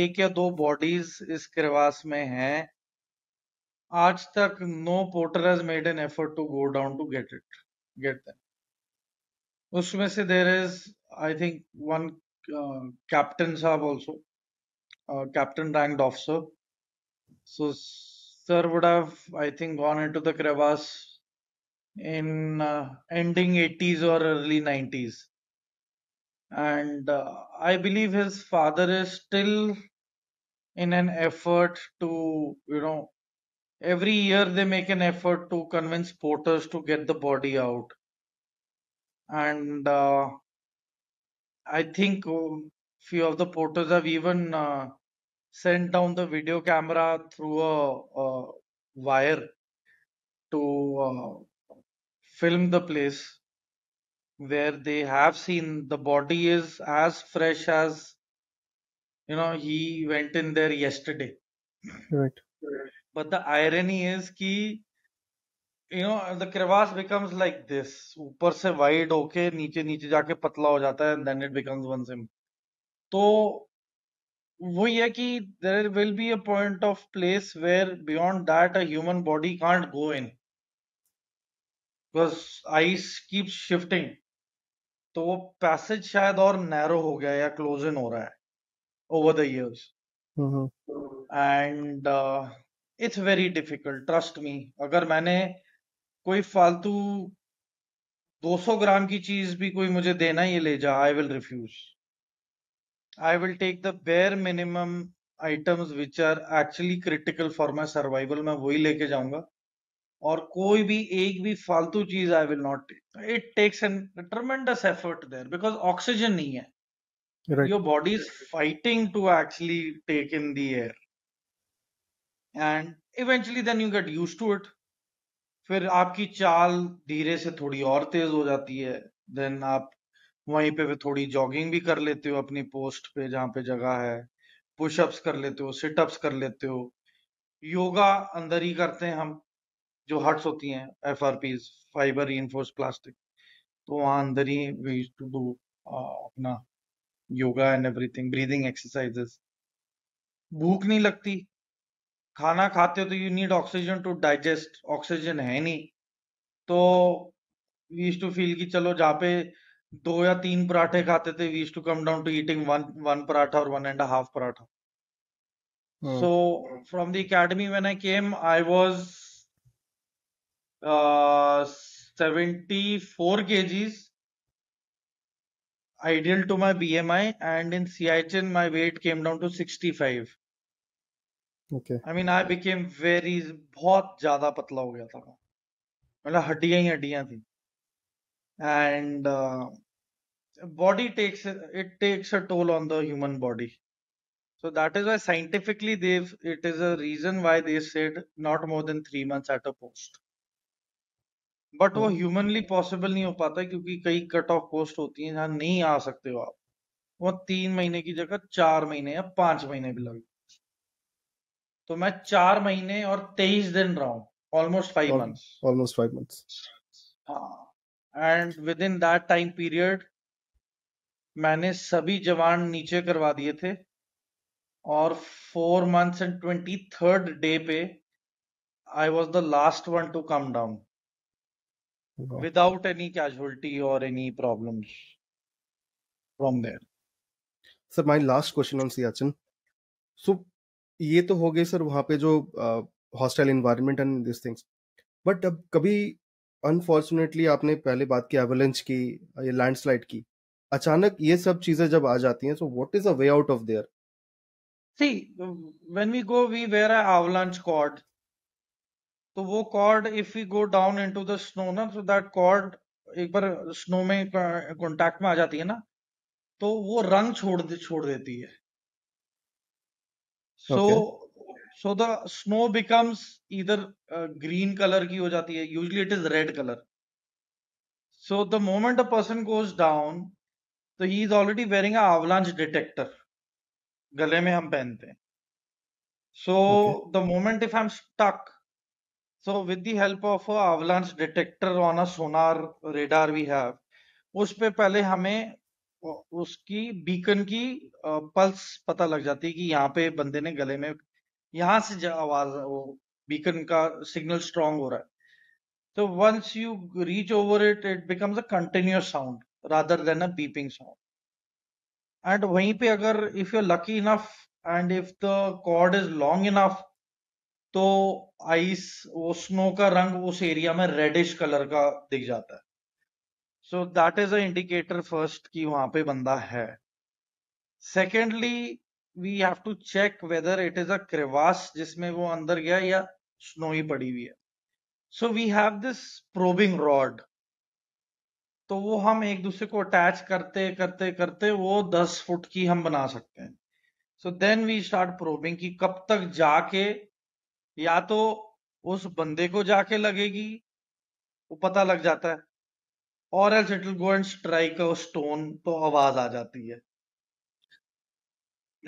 1 या 2 bodies इस क्रेवास में हैं, आज तक no porter has made an effort to go down to get them. उसमें से there is I think one captain साहब also, captain ranked officer, so sir would have I think gone into the crevasse in ending 80s or early 90s, and I believe his father is still in an effort to, you know, every year they make an effort to convince porters to get the body out, and I think few of the porters have even sent down the video camera through a wire to film the place where they have seen the body is as fresh as, you know, he went in there yesterday. Right. But the irony is ki, you know, the crevasse becomes like this. ऊपर से wide होके नीचे जाके पतला हो जाता है, and then it becomes one sim. तो वो ये कि there will be a point of place where beyond that a human body can't go in because ice keeps shifting, तो वो passage शायद और narrow हो गया या close in हो रहा है over the years, and it's very difficult, trust me. अगर मैंने कोई फालतू 200 ग्राम की चीज भी कोई मुझे देना ही ले जा, I will refuse. I will take the bare minimum items which are actually critical for my survival. मैं वही लेके जाऊंगा और कोई भी एक भी फालतू चीज I will not take. It takes a tremendous effort there because oxygen नहीं है. Right. Your body is fighting to actually take in the air. and eventually then you get used to it. फिर आपकी चाल धीरे से थोड़ी और तेज हो जाती है. देन आप वहीं पे थोड़ी जॉगिंग भी कर लेते हो अपनी पोस्ट पे जहाँ पे जगह है. पुशअप्स कर लेते हो, सिटअप्स कर लेते हो. योगा अंदर ही करते हैं हम, जो हट्स होती हैं FRPs, फाइबर रीइंफोर्स्ड प्लास्टिक, तो वहाँ अंदर ही वी यूज्ड टू डू अपना yoga and everything, breathing exercises. भूख नहीं लगती, खाना खाते हो तो you need oxygen to digest, oxygen है नहीं, तो वी यूज्ड टू फील कि चलो जहाँ पे 2 या 3 पराठे खाते थे we used to come down to eating one paratha और 1.5 paratha. So from the academy when I came, I was 74 kgs ideal to my BMI, and in Siachen my weight came down to 65. Okay. I mean I became very, बहुत ज़्यादा पतला हो गया था, मतलब हड्डियाँ ही हड्डियाँ थी. And body takes a toll on the human body. So that is why scientifically it is a reason why they said not more than 3 months at a post. But वो ह्यूमनली पॉसिबल नहीं हो पाता, क्योंकि कई cut off post होती हैं जहाँ नहीं आ सकते हो आप. वो 3 महीने की जगह 4 महीने या 5 महीने भी लगे. तो मैं 4 महीने और 23 दिन रहा हूँ, ऑलमोस्ट 5 मंथ्स. हाँ, and within that time period मैंने सभी जवान नीचे करवा दिए थे, और 4 months and 23rd day पे I was the last one to come down without any casualty or any problems from there. Sir, my last question on Siachen. So, ये तो हो गए सर वहाँ पे जो hostile environment and these things. But अब कभी unfortunately आपने पहले बात की avalanche की या landslide की, अचानक ये सब चीजें जब आ जाती हैं, so what is the way out of there? See, when we go, we wear an avalanche cord. तो वो cord if you go down into the snow ना, सो दैट कॉर्ड एक बार स्नो में कॉन्टैक्ट में आ जाती है ना, तो वो रंग छोड़ देती है. सो द स्नो बिकम्स इधर ग्रीन कलर की हो जाती है, usually it is red colour. So the moment a person goes down, तो he is already wearing a avalanche detector, गले में हम पहनते हैं. So the moment if I am stuck, so with the help of a avalanche detector on a sonar radar we have, उस पे पहले हमें उसकी बीकन की पल्स पता लग जाती है कि यहाँ पे बंदे ने गले में, यहाँ से आवाज वो बीकन का सिग्नल स्ट्रॉन्ग हो रहा है. तो once you reach over it, it becomes a continuous sound rather than a beeping sound. And वहीं पे अगर if you are lucky enough and if the cord is long enough, तो ice वो स्नो का रंग उस एरिया में रेडिश कलर का दिख जाता है. So that is a indicator first कि वहां पे बंदा है. Secondly we have to check whether it is a crevasse जिसमें वो अंदर गया या स्नो ही पड़ी हुई है. So we have this probing rod, तो वो हम एक दूसरे को अटैच करते करते करते वो 10 फुट की हम बना सकते हैं. So then we start probing कि कब तक जाके या तो उस बंदे को जाके लगेगी, वो पता लग जाता है, और else it will go and strike a stone, तो आवाज आ जाती है.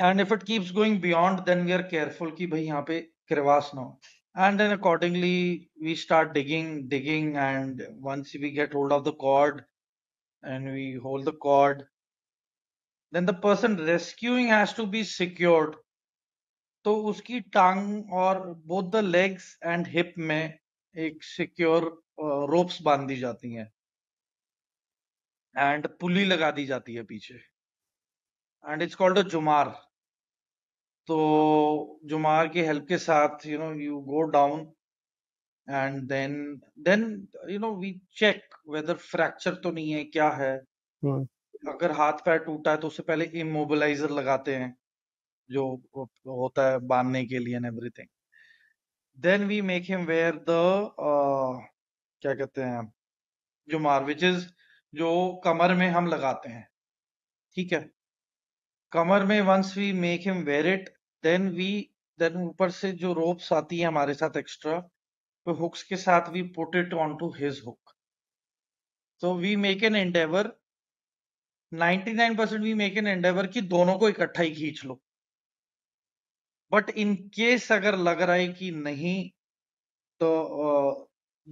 And if it keeps going beyond then we are careful कि भाई यहाँ पे क्रेवास ना हो. And then accordingly we start digging and once we get hold of the cord and we hold the cord, then the person rescuing has to be secured. तो उसकी टांग और both the legs and hip में एक secure ropes बांध दी जाती हैं and पुली लगा दी जाती है पीछे, and it's called a jumar. तो जुमार के हेल्प के साथ you know you go down, and then you know we check whether fracture तो नहीं है, क्या है. अगर हाथ पैर टूटा है तो उससे पहले इमोबिलाइजर लगाते हैं जो होता है बांधने के लिए and everything. Then we make him wear the क्या कहते हैं जुमार, विच इज जो कमर में हम लगाते हैं, ठीक है, कमर में. Once we make him wear it, then we then ऊपर से जो रोप्स आती है हमारे साथ एक्स्ट्रा, तो हुक्स के साथ we put it on to his hook. तो we make an endeavour, 99% we make an endeavour कि दोनों को इकट्ठा ही खींच लो. बट इन केस अगर लग रहा है कि नहीं, तो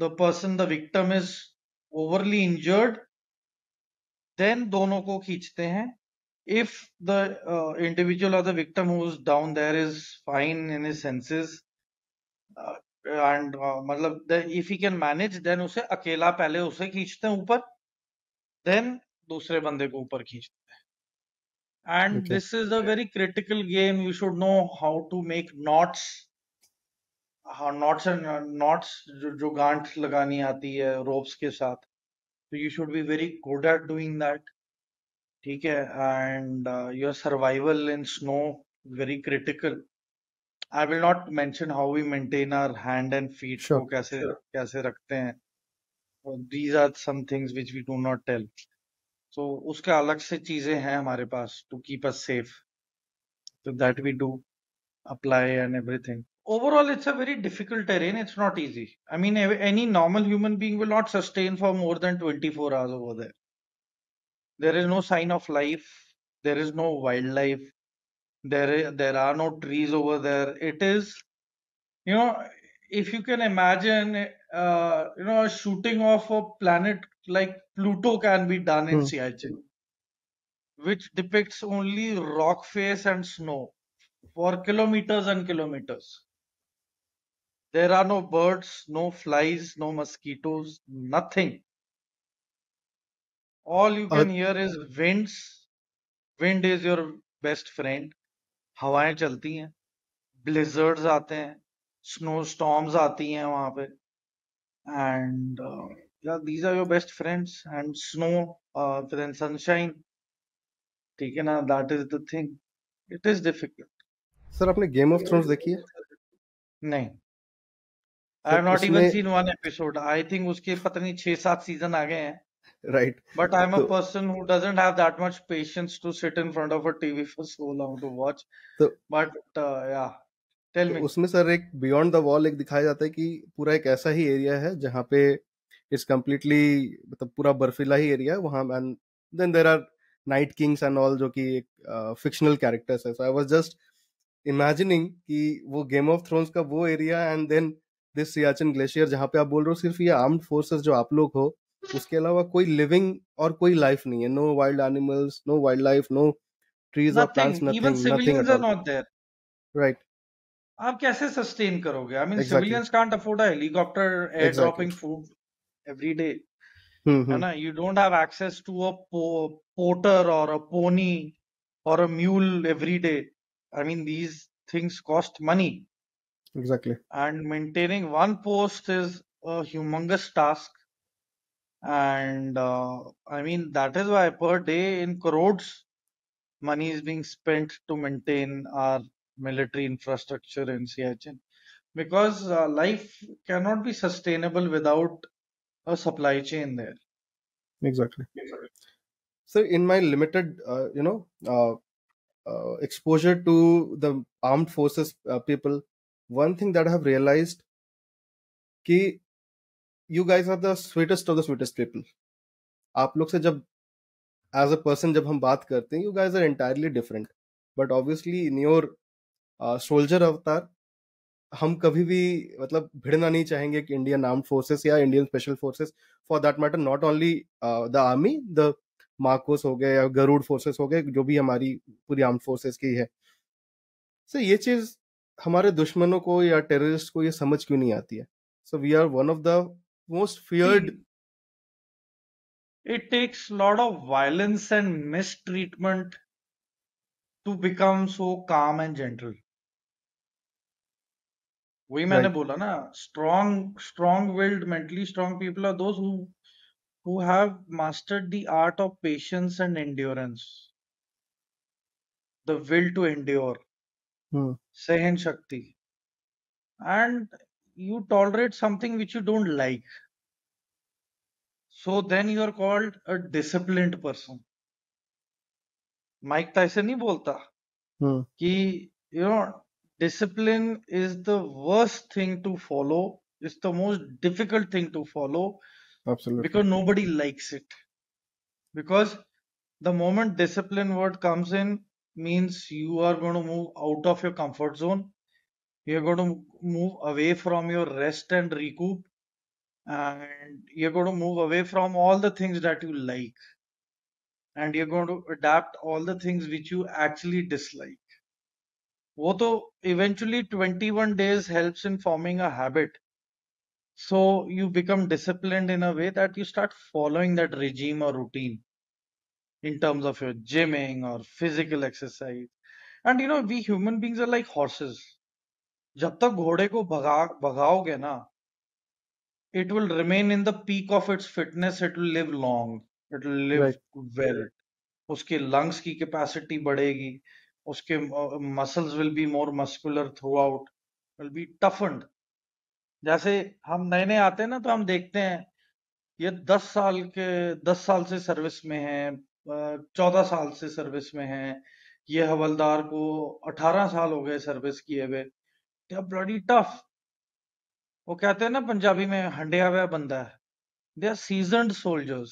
the person the victim is overly injured, then दोनों को खींचते हैं. If the individual or the victim who's down there is fine in his senses and if he can manage, then उसे अकेला पहले उसे खींचते हैं ऊपर, then दूसरे बंदे को ऊपर खींचते हैं. And okay. This is a very critical game. You should know how to make knots, knots जो गांठ लगानी आती है ropes के साथ. So you should be very good at doing that. ठीक है. And your survival in snow very critical. I will not mention how we maintain our hand and feet को कैसे कैसे रखते हैं. These are some things which we do not tell. So उसका अलग से चीजें हैं हमारे पास to keep us safe, so that we do apply and everything. Overall, it's a very difficult terrain. It's not easy. I mean, any normal human being will not sustain for more than 24 hours over there. There is no sign of life. There is no wildlife. There are no trees over there. It is, you know, if you can imagine, you know, a shooting off a planet like Pluto can be done in Siachen, which depicts only rock face and snow for kilometers and kilometers. There are no birds, no flies, no mosquitoes, nothing. All you can hear is winds. Wind is your best friend. हवाएं चलती हैं, blizzards आते हैं, snowstorms आती हैं वहाँ पे, and yeah, these are your best friends. And snow, then sunshine. ठीक है ना, that is the thing. It is difficult. Sir, आपने Game of Thrones देखी है? नहीं. I have not even seen one episode. I think उसके पता नहीं 6-7 सीजन आ गए हैं. Right, but I'm a person who doesn't have that much patience to sit in front of a TV for so long to watch. So, but yeah, tell me. उसमें sir एक Beyond the Wall एक दिखाया जाता है कि पूरा एक ऐसा ही एरिया है जहाँ पे it's completely मतलब पूरा बर्फीला ही एरिया है वहाँ. And then there are Night Kings and all जो कि एक fictional characters है. So I was just imagining कि वो Game of Thrones का वो area and then this Siachen Glacier जहाँ पे आप बोल रहे हो सिर्फ ये आर्म्ड फोर्सेस जो आप लोग हो उसके अलावा कोई लिविंग और कोई लाइफ नहीं है. No wild animals, no wild life, no trees और प्लांट्स, नथिंग. राइट, आप कैसे सस्टेन करोगे? I mean civilians can't afford a helicopter air dropping food every day, है ना. You don't have access to a porter और a pony और a mule every day. I mean these things cost money. Exactly. And maintaining one post is a humongous task. And I mean, that is why per day in crores money is being spent to maintain our military infrastructure in Siachen, because life cannot be sustainable without a supply chain there. Exactly. So in my limited exposure to the armed forces people, one thing that I have realized ki you guys are the sweetest of the sweetest people. आप लोग से जब as a person जब हम बात करते हैं, you guys are entirely different. But obviously in your soldier avatar, हम कभी भी मतलब भिड़ना नहीं चाहेंगे कि Indian Armed Forces या Indian Special Forces, for that matter, not only the Army, the Marcos हो गए या गरुड़ Forces हो गए, जो भी हमारी पूरी Armed Forces की है. So ये चीज़ हमारे दुश्मनों को या terrorists को ये समझ क्यों नहीं आती है? So we are one of the most feared. It takes a lot of violence and mistreatment to become so calm and gentle. वही मैंने बोला ना, strong-willed, mentally strong people are those who have mastered the art of patience and endurance, the will to endure, सहन शक्ति, and you tolerate something which you don't like. So then you are called a disciplined person. Mike Tyson नहीं बोलता कि you know discipline is the worst thing to follow. It's the most difficult thing to follow. Absolutely. Because nobody likes it. Because the moment discipline word comes in, means you are going to move out of your comfort zone. You're going to move away from your rest and recoup. And you're going to move away from all the things that you like. And you're going to adapt all the things which you actually dislike. Eventually 21 days helps in forming a habit. So you become disciplined in a way that you start following that regime or routine in terms of your gymming or physical exercise. And you know, we human beings are like horses. Jab tak ghode ko bhagaoge na, it will remain in the peak of its fitness. It will live long. It will live well. Uske lungs ki capacity badegi. Uske muscles will be more muscular throughout. Will be toughened. जैसे हम नए आते हैं ना तो हम देखते हैं ये 10 साल से सर्विस में हैं, 14 साल से सर्विस में हैं, ये हवलदार को 18 साल हो गए सर्विस किए हुए, दे आर ब्लडी टफ. वो कहते हैं ना पंजाबी में हंडिया हुआ बंदा है. They are seasoned soldiers.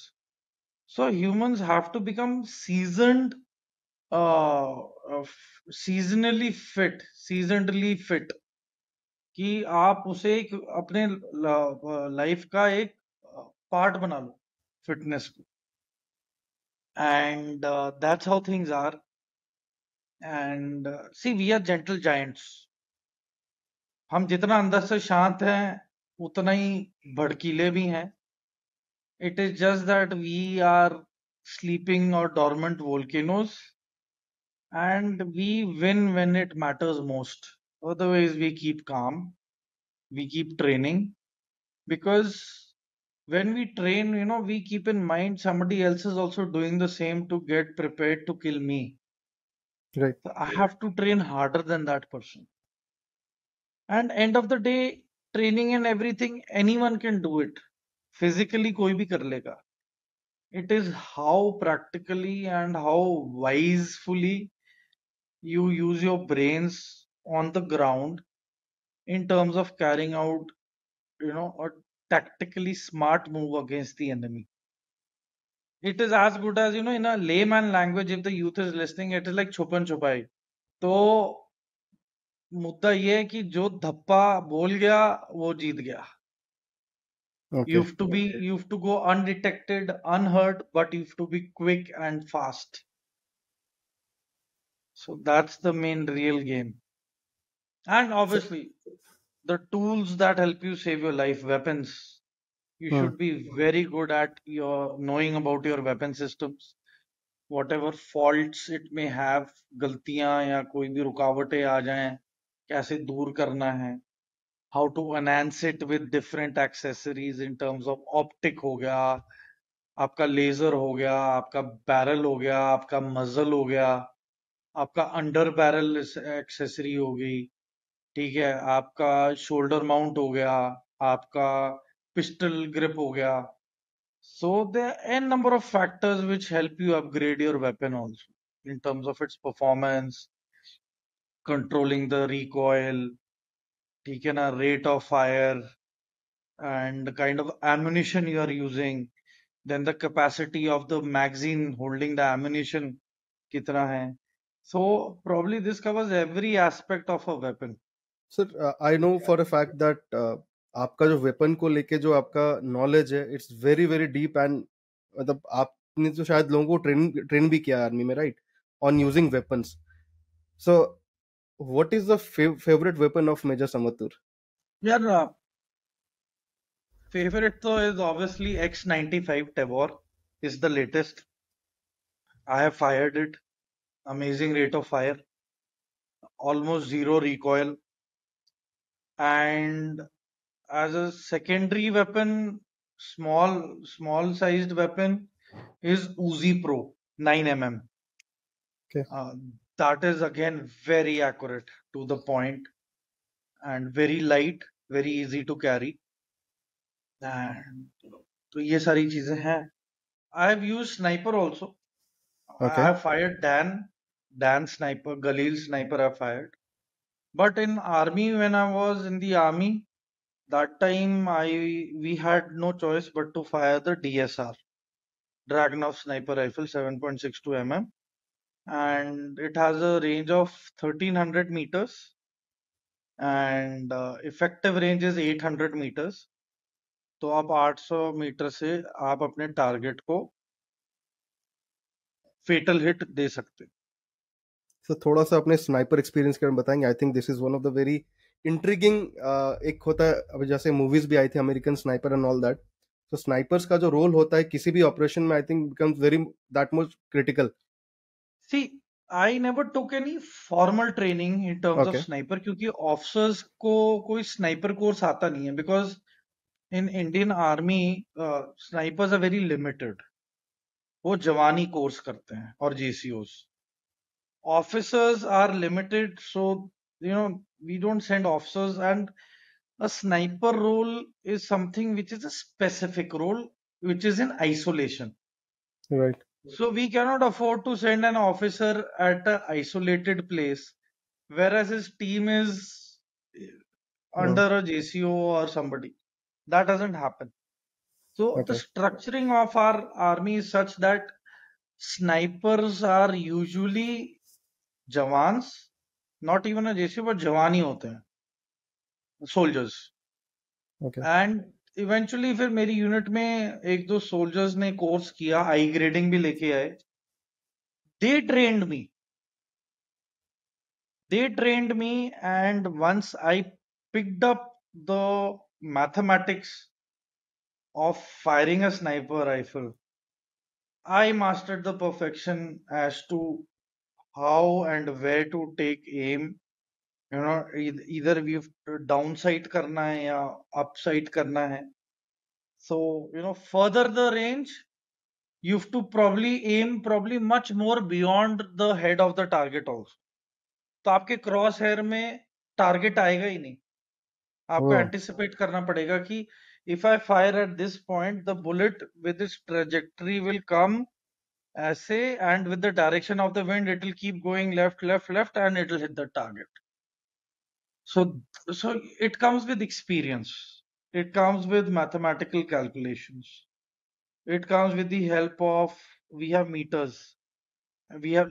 So humans have to become seasoned, seasonally fit कि आप उसे एक अपने लाइफ का एक पार्ट बना लो, फिटनेस को. And that's how things are. And see we are gentle giants. हम जितना अंदर से शांत हैं उतना ही भड़कीले भी हैं. It is just that we are sleeping और dormant volcanoes and we win when it matters most. Otherwise, we keep calm, we keep training, because when we train, you know, we keep in mind somebody else is also doing the same to get prepared to kill me. Right. So I have to train harder than that person. And end of the day, training and everything, anyone can do it. Physically, koi bhi kar lega. It is how practically and how wisefully you use your brains on the ground in terms of carrying out, you know, a tactically smart move against the enemy. It is as good as, you know, in a layman language, if the youth is listening, it is like छुपन छुपाई. तो मुद्दा ये है कि जो धप्पा बोल गया वो जीत गया. You have to go undetected, unheard, but you have to be quick and fast. So that's the main real game. And obviously, the tools that help you save your life, weapons. You should be very good at your knowing about your weapon systems. Whatever faults it may have, galtiyan ya koi bhi rukawate aa jaye, kaise dur karna hai, how to enhance it with different accessories in terms of optic ho gaya, aapka laser ho gaya, aapka barrel ho gaya, aapka muzzle ho gaya, aapka under barrel accessory ho gayi. ठीक है, आपका shoulder mount हो गया, आपका pistol grip हो गया. So there are an number of factors which help you upgrade your weapon also in terms of its performance, controlling the recoil, ठीक है ना, rate of fire and kind of ammunition you are using, then the capacity of the magazine holding the ammunition कितना है. So probably this covers every aspect of a weapon. Sir, I know for a fact that आपका जो weapon को लेके जो आपका knowledge है, it's very very deep. And मतलब आपने तो शायद लोगों को ट्रेन भी किया आर्मी में, right, on using weapons. So what is the favourite weapon of major Samar Toor? यार फेवरेट तो is obviously X-95 Tavor is the latest. I have fired it. Amazing rate of fire, almost zero recoil. And as a secondary weapon, small sized weapon is Uzi Pro 9mm. Okay. That is again very accurate, to the point, and very light, very easy to carry. And so ये सारी चीजें हैं. I have used sniper also. Okay. I have fired Dan sniper, Galil sniper. I have fired. But in army, when I was in the army, that time we had no choice but to fire the DSR, Dragunov sniper rifle, 7.62 mm, and it has a range of 1300 meters and effective range is 800 meters. तो आप 800 metre से आप अपने target को फेटल hit दे सकते हैं। तो थोड़ा सा अपने स्नाइपर एक्सपीरियंस के बारे में बताएंगे। I think this is one of the very intriguing, एक होता है अभी जैसे मूवीज भी आई थी American sniper and all that, तो स्नाइपर्स का जो रोल होता है किसी भी ऑपरेशन में I think becomes very that much critical. See I never took any formal training in terms of sniper, क्योंकि ऑफिसर्स को कोई स्नाइपर कोर्स आता नहीं है, because in Indian Army snipers are very limited. वो जवानी कोर्स करते हैं और JCOs. Officers are limited, so you know we don't send officers, and a sniper role is something which is a specific role which is in isolation. Right. So we cannot afford to send an officer at an isolated place, whereas his team is under a JCO or somebody. That doesn't happen. So the structuring of our army is such that snipers are usually jawans, not even a JC, but jawani hote hain, soldiers. Okay. And eventually फिर मेरी unit में एक दो soldiers ने course किया, I grading भी लेके आए. They trained me. And once I picked up the mathematics of firing a sniper rifle, I mastered the perfection as to how and where to take aim. You know, either we have to downside karna hai ya upside karna hai. So you know, further the range, you have to probably aim much more beyond the head of the target also. तो आपके crosshair में target आएगा ही नहीं. आपको anticipate करना पड़ेगा कि if I fire at this point the bullet with its trajectory will come ऐसे and with the direction of the wind it will keep going left left left and it will hit the target. So it comes with experience, it comes with mathematical calculations, it comes with the help of we have metres, we have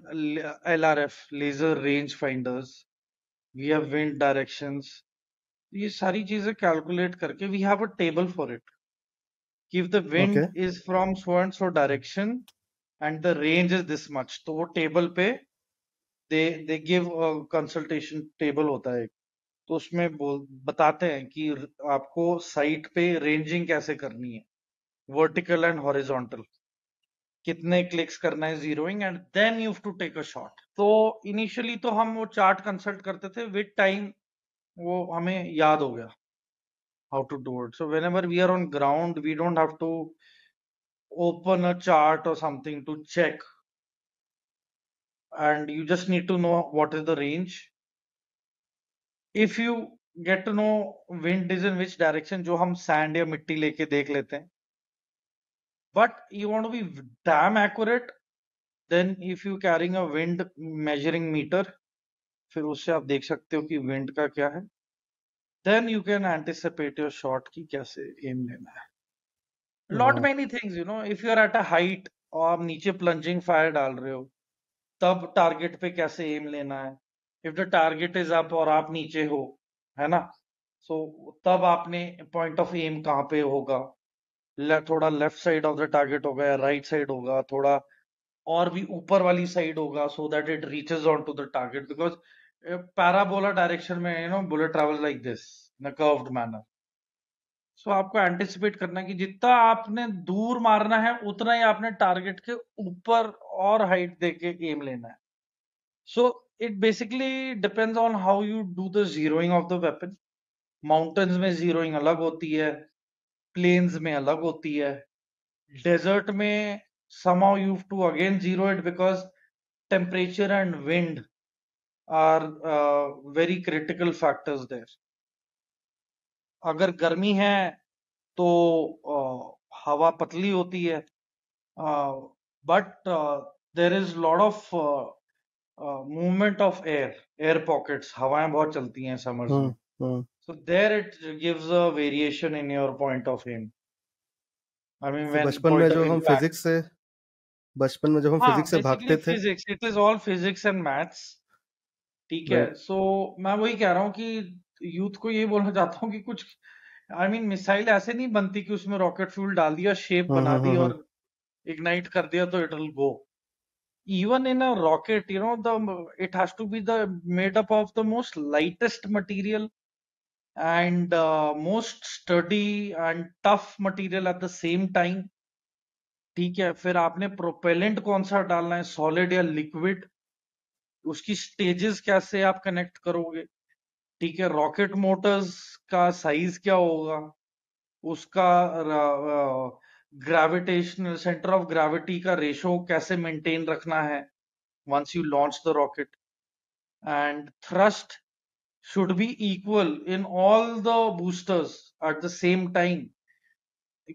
LRF laser range finders, we have wind directions. ये सारी चीजें calculate करके we have a table for it कि if the wind is from so and so direction and the range is this much, तो वो table पे they give a consultation table होता है, तो उसमें बताते हैं कि आपको साइट पे रेंजिंग कैसे करनी है, वर्टिकल एंड हॉरिजॉन्टल, कितने क्लिक्स करना है zeroing, and then you have to take a shot. तो इनिशियली तो हम वो चार्ट कंसल्ट करते थे, विद टाइम वो हमें याद हो गया how to do it. So whenever we are on ground we don't have to open a chart और something to check, and you just need to know what is the range. If you get to know wind is in which direction, जो हम sand या मिट्टी लेके देख लेते हैं, but you want to be damn accurate, then if you carrying a wind measuring metre, फिर उससे आप देख सकते हो कि विंड का क्या है, then you can anticipate your shot की कैसे एम लेना है. Lot many things, you know, if you are at a height और आप नीचे प्लंजिंग फायर डाल रहे हो, तब टारगेट पे कैसे एम लेना है. If the target is up और आप नीचे हो, है ना, सो तब आपने पॉइंट ऑफ एम कहाँ पे होगा, थोड़ा left side of the target होगा या राइट साइड होगा, थोड़ा और भी ऊपर वाली साइड होगा, so that it reaches on to the target, because parabola direction में you know bullet travels like this in a curved manner. So आपको एंटिसिपेट करना है कि जितना आपने दूर मारना है उतना ही आपने टारगेट के ऊपर और हाइट देके एम लेना है. So it basically depends on how you do the zeroing of the weapon. Mountains में जीरोइंग अलग होती है, प्लेन्स में अलग होती है, डेजर्ट में somehow you have to again zero it because temperature and wind are very critical factors there. अगर गर्मी है तो हवा पतली होती है, but there is lot of movement of air pockets, हवाएं बहुत चलती हैं summers. So there it gives a variation in your point of aim. I mean, when बचपन में जब हम physics से भागते थे. Physics, it is all physics and maths. ठीक है. So मैं वही कह रहा हूँ कि यूथ को ये बोलना चाहता हूँ कि कुछ I mean मिसाइल ऐसे नहीं बनती कि उसमें रॉकेट फ्यूल डाल दिया, शेप बना दी और इग्नाइट कर दिया तो it will go. Even in a rocket, you know, it has to be made up of the most lightest material and most sturdy and tough material at the same time. ठीक है, फिर आपने propellant कौन सा डालना है, solid या liquid, उसकी स्टेजेस कैसे आप कनेक्ट करोगे. ठीक है, रॉकेट मोटर्स का साइज क्या होगा, उसका ग्रेविटेशनल सेंटर ऑफ ग्रेविटी का रेशो कैसे मेंटेन रखना है once you launch the rocket. And thrust should be equal in all the boosters at the same time.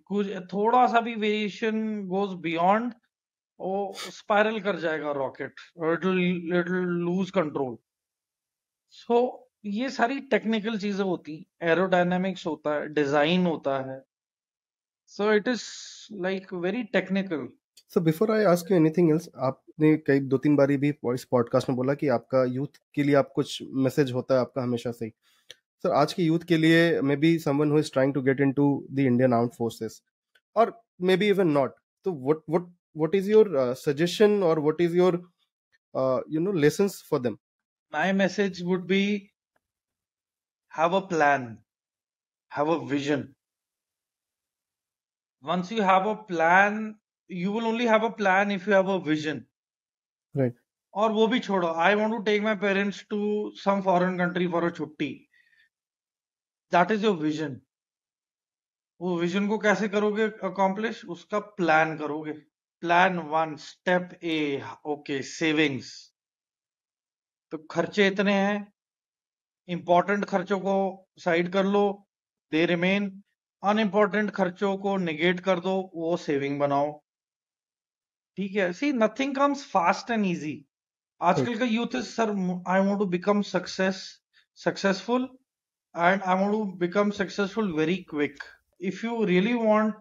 कुछ थोड़ा सा भी वेरिएशन गोज बियॉन्ड वो स्पायरल कर जाएगा rocket, it will lose control. So ये सारी टेक्निकल चीजें होती, एरोडायनेमिक्स होता है, डिजाइन होता है. So it is like very technical. So before I ask you anything else, आपने कई 2-3 बारी भी इस पॉडकास्ट में बोला कि आपका यूथ के लिए आप कुछ मैसेज होता है आपका हमेशा से. सर, आज के यूथ के लिए may be someone who is trying to get into the Indian armed forces और मे बी इवन नॉट, तो व्हाट इज योर सजेशन और what is your you know lessons for them? My message would be have a plan, have a vision. Once you have a plan, you will only have a plan if you have a vision. Right. और वो भी छोड़ो, I want to take my parents to some foreign country for a छुट्टी. That is your vision. वो vision को कैसे करोगे accomplish? उसका plan करोगे. Plan 1, step A, okay, savings. तो खर्चे इतने हैं, important खर्चों को side कर लो, they remain. अनइम्पोर्टेंट खर्चों को निगेट कर दो, वो सेविंग बनाओ. ठीक है, see nothing comes fast and easy. आजकल का यूथ है sir, I want to become successful and I want to become successful very quick. If you really want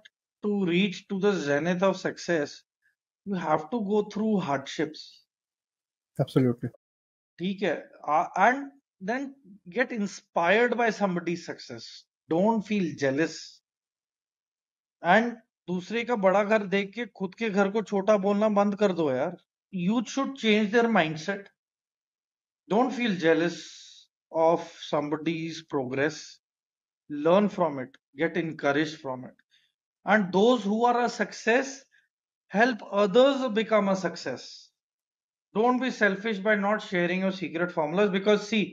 to reach to the zenith of success, you have to go through hardships. Absolutely. ठीक है, and then get inspired by somebody success. Don't feel jealous. And दूसरे का बड़ा घर देख के खुद के घर को छोटा बोलना बंद कर दो यार. Youth should change their mindset. Don't feel jealous of somebody's progress. Learn from it. Get encouraged from it. And those who are a success, help others become a success. Don't be selfish by not sharing your secret formulas, because see,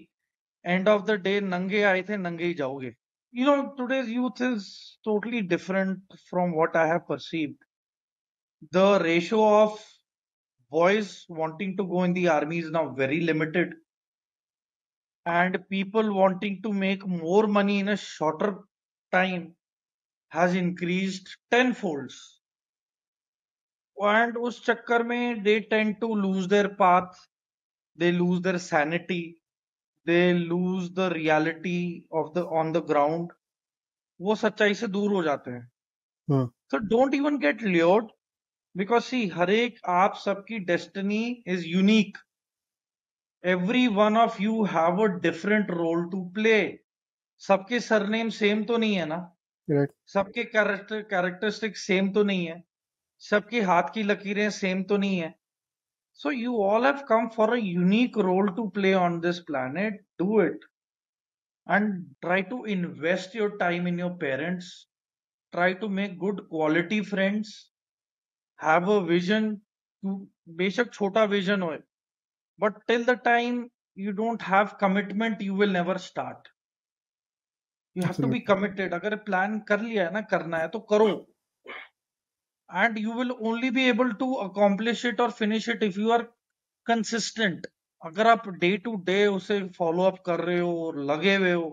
end of the day, नंगे आए थे नंगे ही जाओगे. You know, today's youth is totally different from what I have perceived. The ratio of boys wanting to go in the army is now very limited. And people wanting to make more money in a shorter time has increased 10-fold. And us chakkar mein they tend to lose their path, they lose their sanity. They lose the reality of the on the ground. वो सच्चाई से दूर हो जाते हैं. So don't even get lured, because see, हर एक आप सबकी destiny is unique. Every one of you have a different role to play. सबके सरनेम सेम तो नहीं है ना. Right. सबके characteristics सेम तो नहीं है. सबके हाथ की लकीरें सेम तो नहीं है. So you all have come for a unique role to play on this planet. Do it. And try to invest your time in your parents. Try to make good quality friends. Have a vision. बेशक छोटा vision हो, but till the time you don't have commitment, you will never start. You have to be committed. अगर plan कर लिया है ना, करना है तो करो. And you will only be able to accomplish it or finish it if you are consistent. अगर आप day to day उसे follow up कर रहे हो और लगे हुए हो,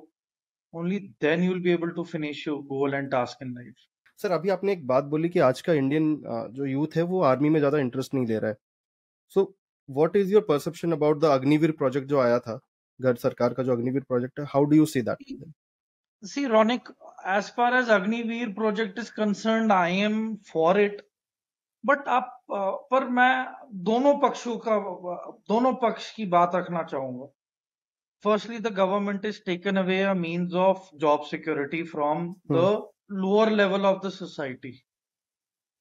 only then you will be able to finish your goal and task in life. Sir, अभी आपने एक बात बोली कि आज का इंडियन जो यूथ है वो आर्मी में ज्यादा इंटरेस्ट नहीं ले रहा है. So what is your perception about the Agniveer project जो आया था घर सरकार का जो Agniveer project है? How do you see that? See, Ronik, as far as Agniveer project is concerned, I am for it. But आप पर मैं दोनों पक्ष की बात रखना चाहूँगा. Firstly, the government has taken away a means of job security from the lower level of the society.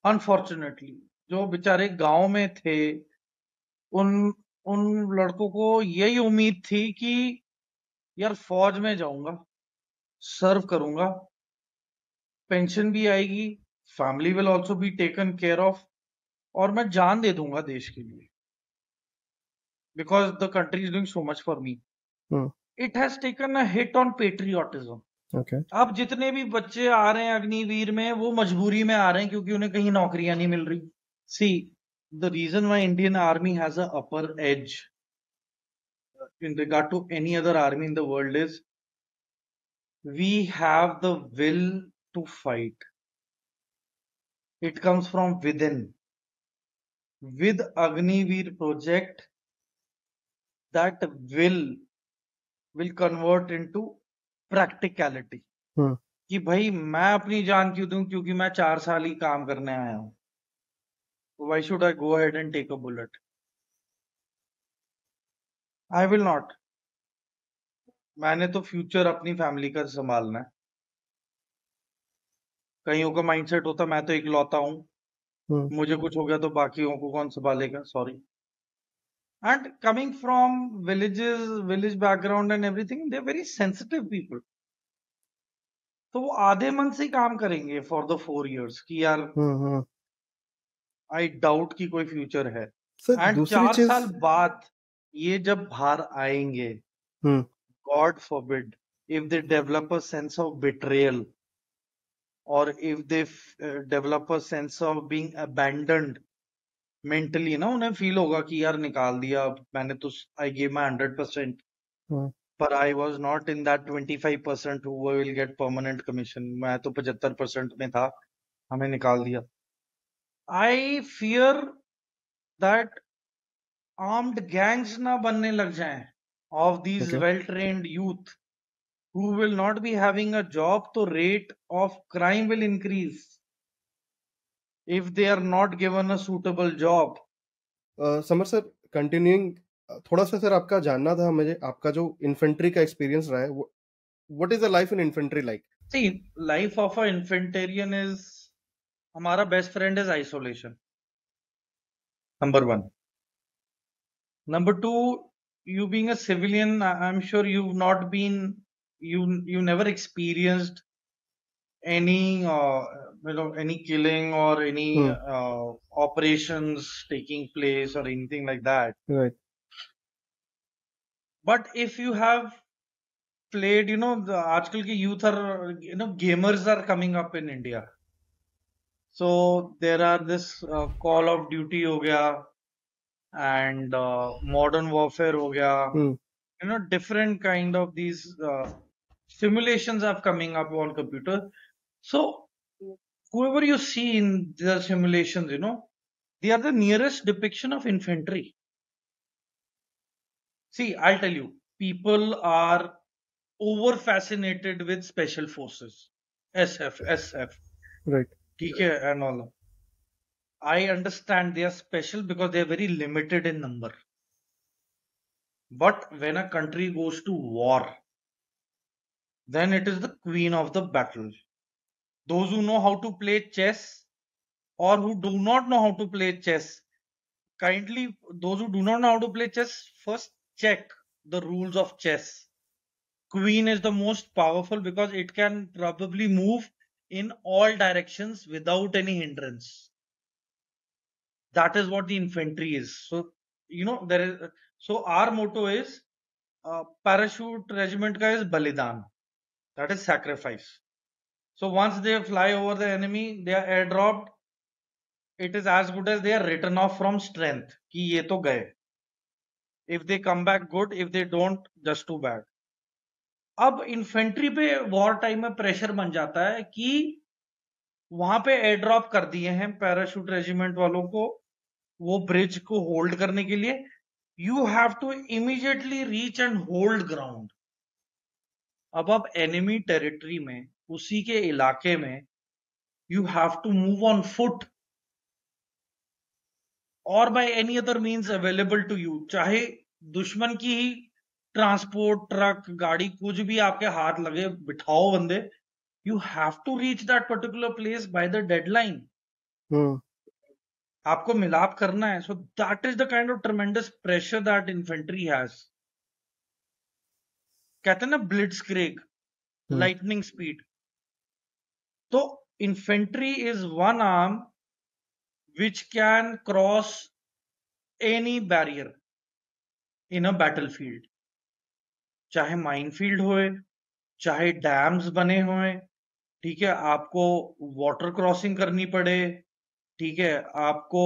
Unfortunately, जो बेचारे गांव में थे, उन लड़कों को यही उम्मीद थी कि यार फौज में जाऊंगा, सर्व करूंगा, पेंशन भी आएगी, family will also be taken care of, और मैं जान दे दूंगा देश के लिए, because the country is doing so much for me. It has taken a hit on patriotism. अब जितने भी बच्चे आ रहे हैं अग्निवीर में, वो मजबूरी में आ रहे हैं क्योंकि उन्हें कहीं नौकरियां नहीं मिल रही. See the reason why Indian army has a upper age in regard to any other army in the world is we have the will to fight. It comes from within. With Agniveer project that will convert into practicality कि भाई मैं अपनी जान क्यों दूं क्योंकि मैं 4 साल ही काम करने आया हूं. Why should I go ahead and take a bullet? I will not. मैंने तो फ्यूचर अपनी फैमिली का संभालना है. कईयों का माइंडसेट होता मैं तो इकलौता हूं, मुझे कुछ हो गया तो बाकियों को कौन संभालेगा? Sorry. And coming from village background and everything, they're very sensitive people. तो वो आधे मन से काम करेंगे for the 4 years कि यार I doubt कि कोई future है. And 4 साल बाद ये जब बाहर आएंगे, God forbid, if they develop a sense of betrayal or if they develop a sense of being abandoned, mentally ना उन्हें फील होगा कि यार निकाल दिया, मैंने तो आई गिव माय 100% पर I was not in that 25% who will get permanent commission. मैं तो 75% में था, हमें निकाल दिया. I fear that armed gangs ना बनने लग जाएं of these well trained youth who will not be having a job. तो rate of crime will increase if they are not given a suitable job. Samar sir, continuing थोड़ा सा sir आपका जानना था मुझे, आपका जो इन्फेंट्री का एक्सपीरियंस रहा है, what is the life in infantry like? See life of a infantrian is, हमारा best friend is isolation, number 1. Number 2, you being a civilian, I'm sure you've not been, you never experienced any any killing or any operations taking place or anything like that, right? But if you have played, you know, the आजकल के youth are, you know, gamers are coming up in India, so there are this Call of Duty हो गया and Modern Warfare हो गया, you know, different kind of these simulations are coming up on computer. So whoever you see in the simulations, you know, they are the nearest depiction of infantry. See, I'll tell you, people are over fascinated with special forces, SF, right? TK and all. I understand they are special because they are very limited in number. But when a country goes to war, then it is the queen of the battle. Those who know how to play chess or who do not know how to play chess, kindly, those who do not know how to play chess, first check the rules of chess. Queen is the most powerful because it can probably move in all directions without any hindrance. That is what the infantry is. So, you know, there is, so our motto is Parachute Regiment ka is Balidan. That is sacrifice. So once they fly over the enemy, they are airdropped. It is as good as they are written off from strength. कि ये तो गए. If they come back, good. If they don't, just too bad. अब infantry पे war time में pressure बन जाता है कि वहां पे एयरड्रॉप कर दिए हैं पैराशूट रेजिमेंट वालों को, वो ब्रिज को होल्ड करने के लिए you have to immediately reach and hold ground. अब आप एनिमी टेरिटरी में, उसी के इलाके में you have to move on foot और by any other means available to you. चाहे दुश्मन की ही ट्रांसपोर्ट, ट्रक, गाड़ी कुछ भी आपके हाथ लगे, बिठाओ बंदे, you have to reach that particular place by the deadline. आपको मिलाप करना है. So that is the kind of tremendous pressure that infantry has. कहते हैं ना ब्लिट्जक्रिग, लाइटनिंग स्पीड. तो infantry is one arm which can cross any barrier in a battlefield. चाहे minefield होए, चाहे dams बने होए, ठीक है, आपको water crossing करनी पड़े, ठीक है, आपको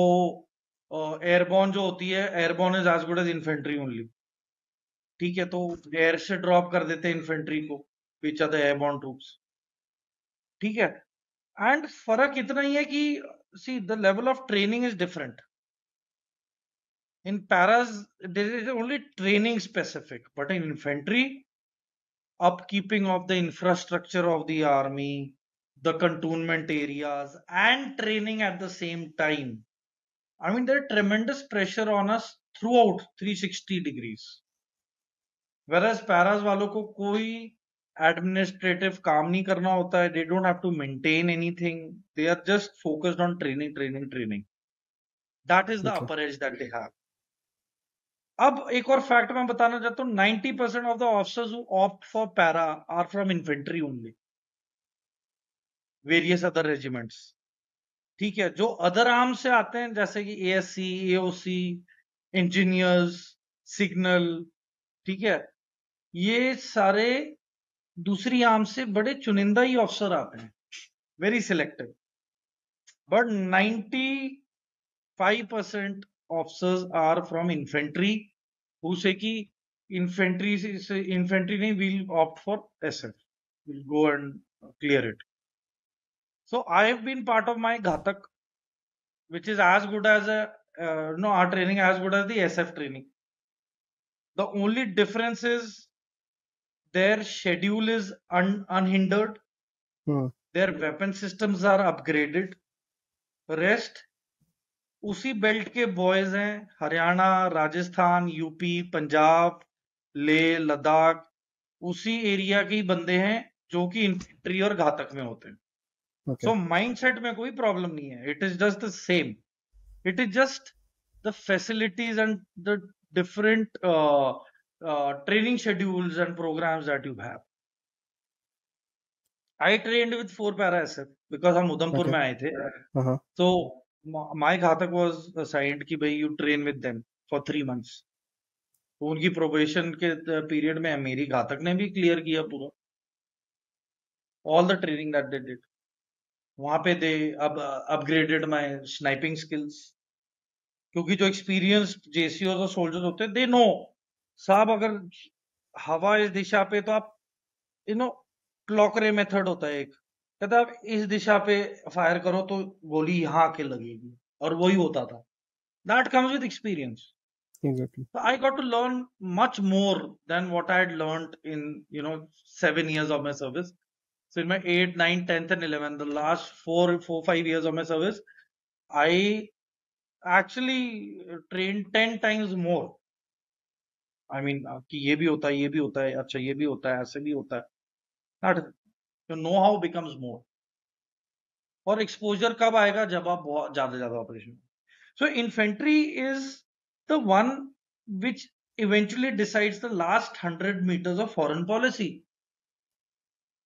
airborne जो होती है, airborne is as good as infantry only, ठीक है, तो air से drop कर देते हैं infantry को, which are the airborne troops, ठीक है. एंड फर्क इतना ही है कि see the level of training is different. In paras there is only training specific, but in infantry, upkeeping of the infrastructure of the army, the cantonment areas and training at the same time. I mean, there is tremendous pressure on us throughout 360 degrees. Whereas paras वालों को कोई administrative काम नहीं करना होता है. They don't have to maintain anything. They are just focused on training, training, training. That is the upper edge that they have. अब एक और fact मैं बताना चाहता हूँ. 90% of the officers who opt for para are from infantry only. Various other regiments. ठीक है, जो other arms से आते हैं जैसे कि ASC, AOC, engineers, signal, ठीक है, ये सारे दूसरी आर्म से बड़े चुनिंदा ही ऑफिसर आते हैं, very selective. But 95% officers are from infantry, उसे कि इन्फेंट्री नहीं, will opt for SF, will go and clear it. So I have been part of my Ghatak, which is as good as no our training as good as the SF training. The only difference is their schedule is unhindered. Their weapon systems are upgraded. Rest, उसी belt के boys हैं, Haryana, Rajasthan, UP, Punjab, Leh, Ladakh, उसी area के बंदे हैं जो कि infantry और घातक में होते हैं. सो माइंडसेट में कोई प्रॉब्लम नहीं है. It is just the same. It is just the facilities and the different training schedules and programs that you have. I trained with 4 para SF because हम उधमपुर में आए थे. So my Ghatak was assigned कि भाई you train with them for 3 months. उनकी probation के period में मेरी Ghatak ने भी clear किया पूरा. All the training that they did. वहाँ पे they upgraded my sniping skills. क्योंकि जो experienced JCOs और soldiers होते हैं, they know साहब अगर हवा इस दिशा पे तो आप क्लॉकरे मेथड होता है एक, कहता आप इस दिशा पे फायर करो तो गोली यहाँ आके लगेगी, और वही होता था. That comes with experience. I got to learn much more than what I had learned in 7 years of my service. So in my 8, 9, 10th and 11th, the last 4, 5 years of my service, I actually trained 10 times more. I mean, कि ये भी होता है, ये भी होता है, अच्छा ये भी होता है, ऐसे भी होता है. Your know-how becomes more. और exposure कब आएगा? जब आप बहुत ज्यादा operation. So infantry is the one which eventually decides the last 100 meters of foreign policy.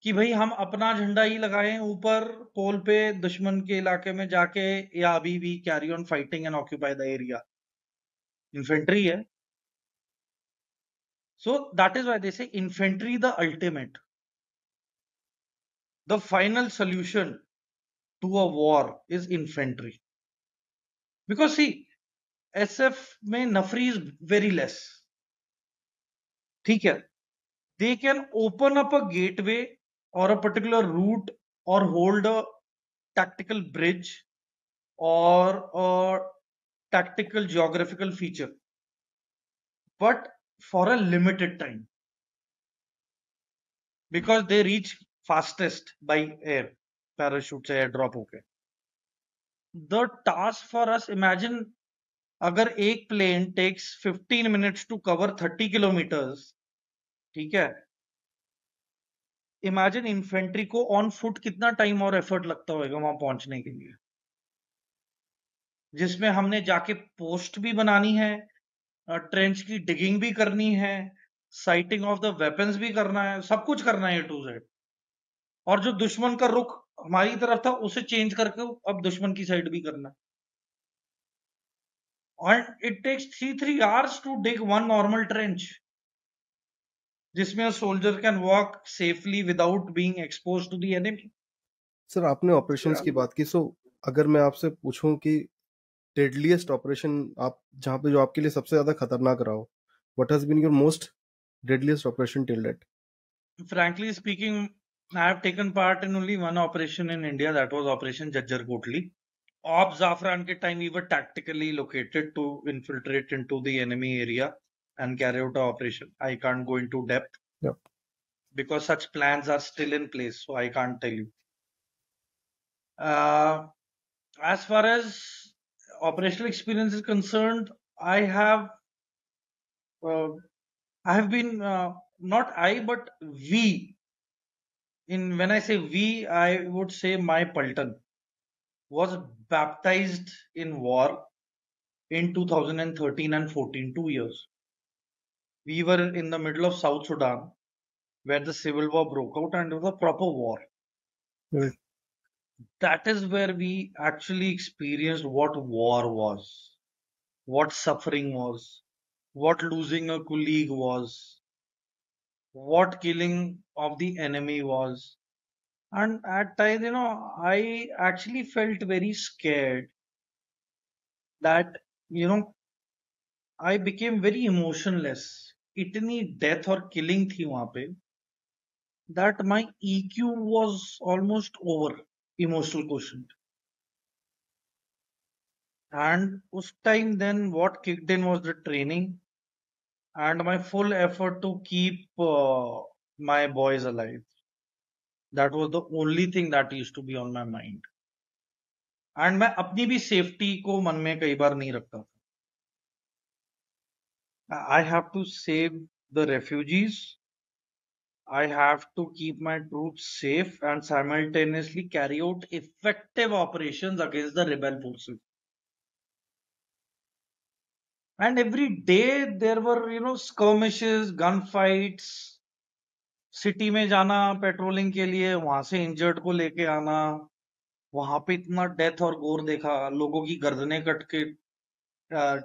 कि भाई हम अपना झंडा ही लगाएं ऊपर पोल पे दुश्मन के इलाके में जाके, या अभी भी carry on fighting and occupy the area. Infantry है. So that is why they say infantry the ultimate, the final solution to a war is infantry. Because see, SF mein nafri is very less. ठीक है, they can open up a gateway or a particular route or hold a tactical bridge or a tactical geographical feature, but for a limited time, because they reach fastest by air, parachutes airdrop. Okay. The task for us, imagine agar ek plane takes 15 minutes to cover 30 kilometers, ठीक है? Imagine infantry को on foot कितना time और effort लगता होगा वहां पहुंचने के लिए, जिसमें हमने जाके पोस्ट भी बनानी है, ट्रेंच की डिगिंग भी करनी है, साइटिंग ऑफ द वेपन्स भी करना है, सब कुछ करना है टू Z. और जो दुश्मन का रुख हमारी तरफ था उसे चेंज करके अब दुश्मन की साइड भी करना. And it takes 3 hours to dig one normal trench, जिसमें a soldier can walk safely without being exposed to the enemy. Sir, आपने operations की बात की, so अगर मैं आपसे पूछूं कि deadliest operation आप जहाँ पे जो आपके लिए सबसे ज़्यादा खतरनाक रहा हो, what has been your most deadliest operation till date? Frankly speaking, I have taken part in only one operation in India, that was Operation Jajjar Kotli. Op Zafran ke time we were tactically located to infiltrate into the enemy area and carry out an operation. I can't go into depth because such plans are still in place, so I can't tell you. As far as operational experience is concerned, when I say we, I would say my Paltan was baptized in war in 2013 and 14, 2 years. We were in the middle of South Sudan where the civil war broke out and it was a proper war. Yes. That is where we actually experienced what war was, what suffering was, what losing a colleague was, what killing of the enemy was. And at times, you know, I actually felt very scared that, you know, I became very emotionless. Itni death or killing thi wahan pe that my EQ was almost over, emotional quotient. And us time then what kicked in was the training and my full effort to keep my boys alive. That was the only thing that used to be on my mind. And मैं अपनी भी safety को मन में कई बार नहीं रखता था. I have to save the refugees. I have to keep my troops safe and simultaneously carry out effective operations against the rebel forces. And every day there were, you know, skirmishes, gunfights. City में जाना patrolling के लिए, वहां से injured को लेके आना, वहां पे इतना डेथ और गोर देखा, लोगों की गर्दनें कट के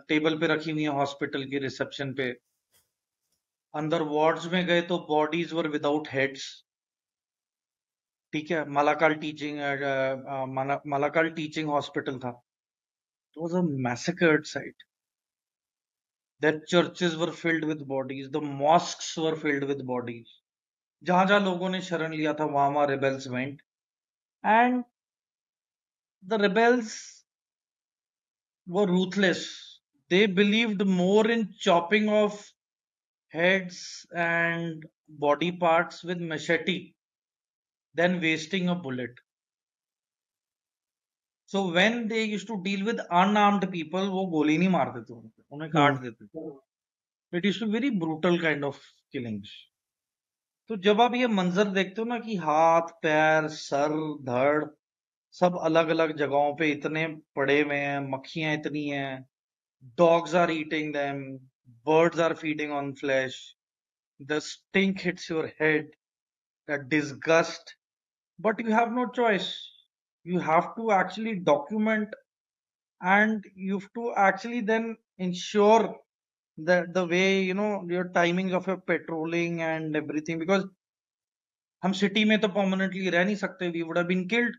टेबल पे रखी हुई है हॉस्पिटल के रिसेप्शन पे, अंदर वार्ड्स में गए तो बॉडीज वर विदाउट हेड्स. ठीक है, मलाकाल टीचिंग हॉस्पिटल था, it was a massacred site. There churches were filled with bodies, the mosques were filled with bodies. जहां जहां लोगों ने शरण लिया था वहां वहां rebels went and the rebels were ruthless. They believed more in chopping off heads and body parts with machete than wasting a bullet. So when they used to deal with unarmed people, वो गोली नहीं मारते थे, उन्हें काट देते थे. It used to be very brutal kind of killings. तो जब आप ये मंजर देखते हो ना कि हाथ पैर सर धड़ सब अलग अलग जगहों पे इतने पड़े हुए हैं, मक्खियां इतनी हैं, dogs are eating them, birds are feeding on flesh, the stink hits your head, the disgust, but you have no choice. You have to actually document and you have to actually then ensure the way, you know, your timing of your patrolling and everything, because hum city mein to permanently reh nahi sakte, we would have been killed.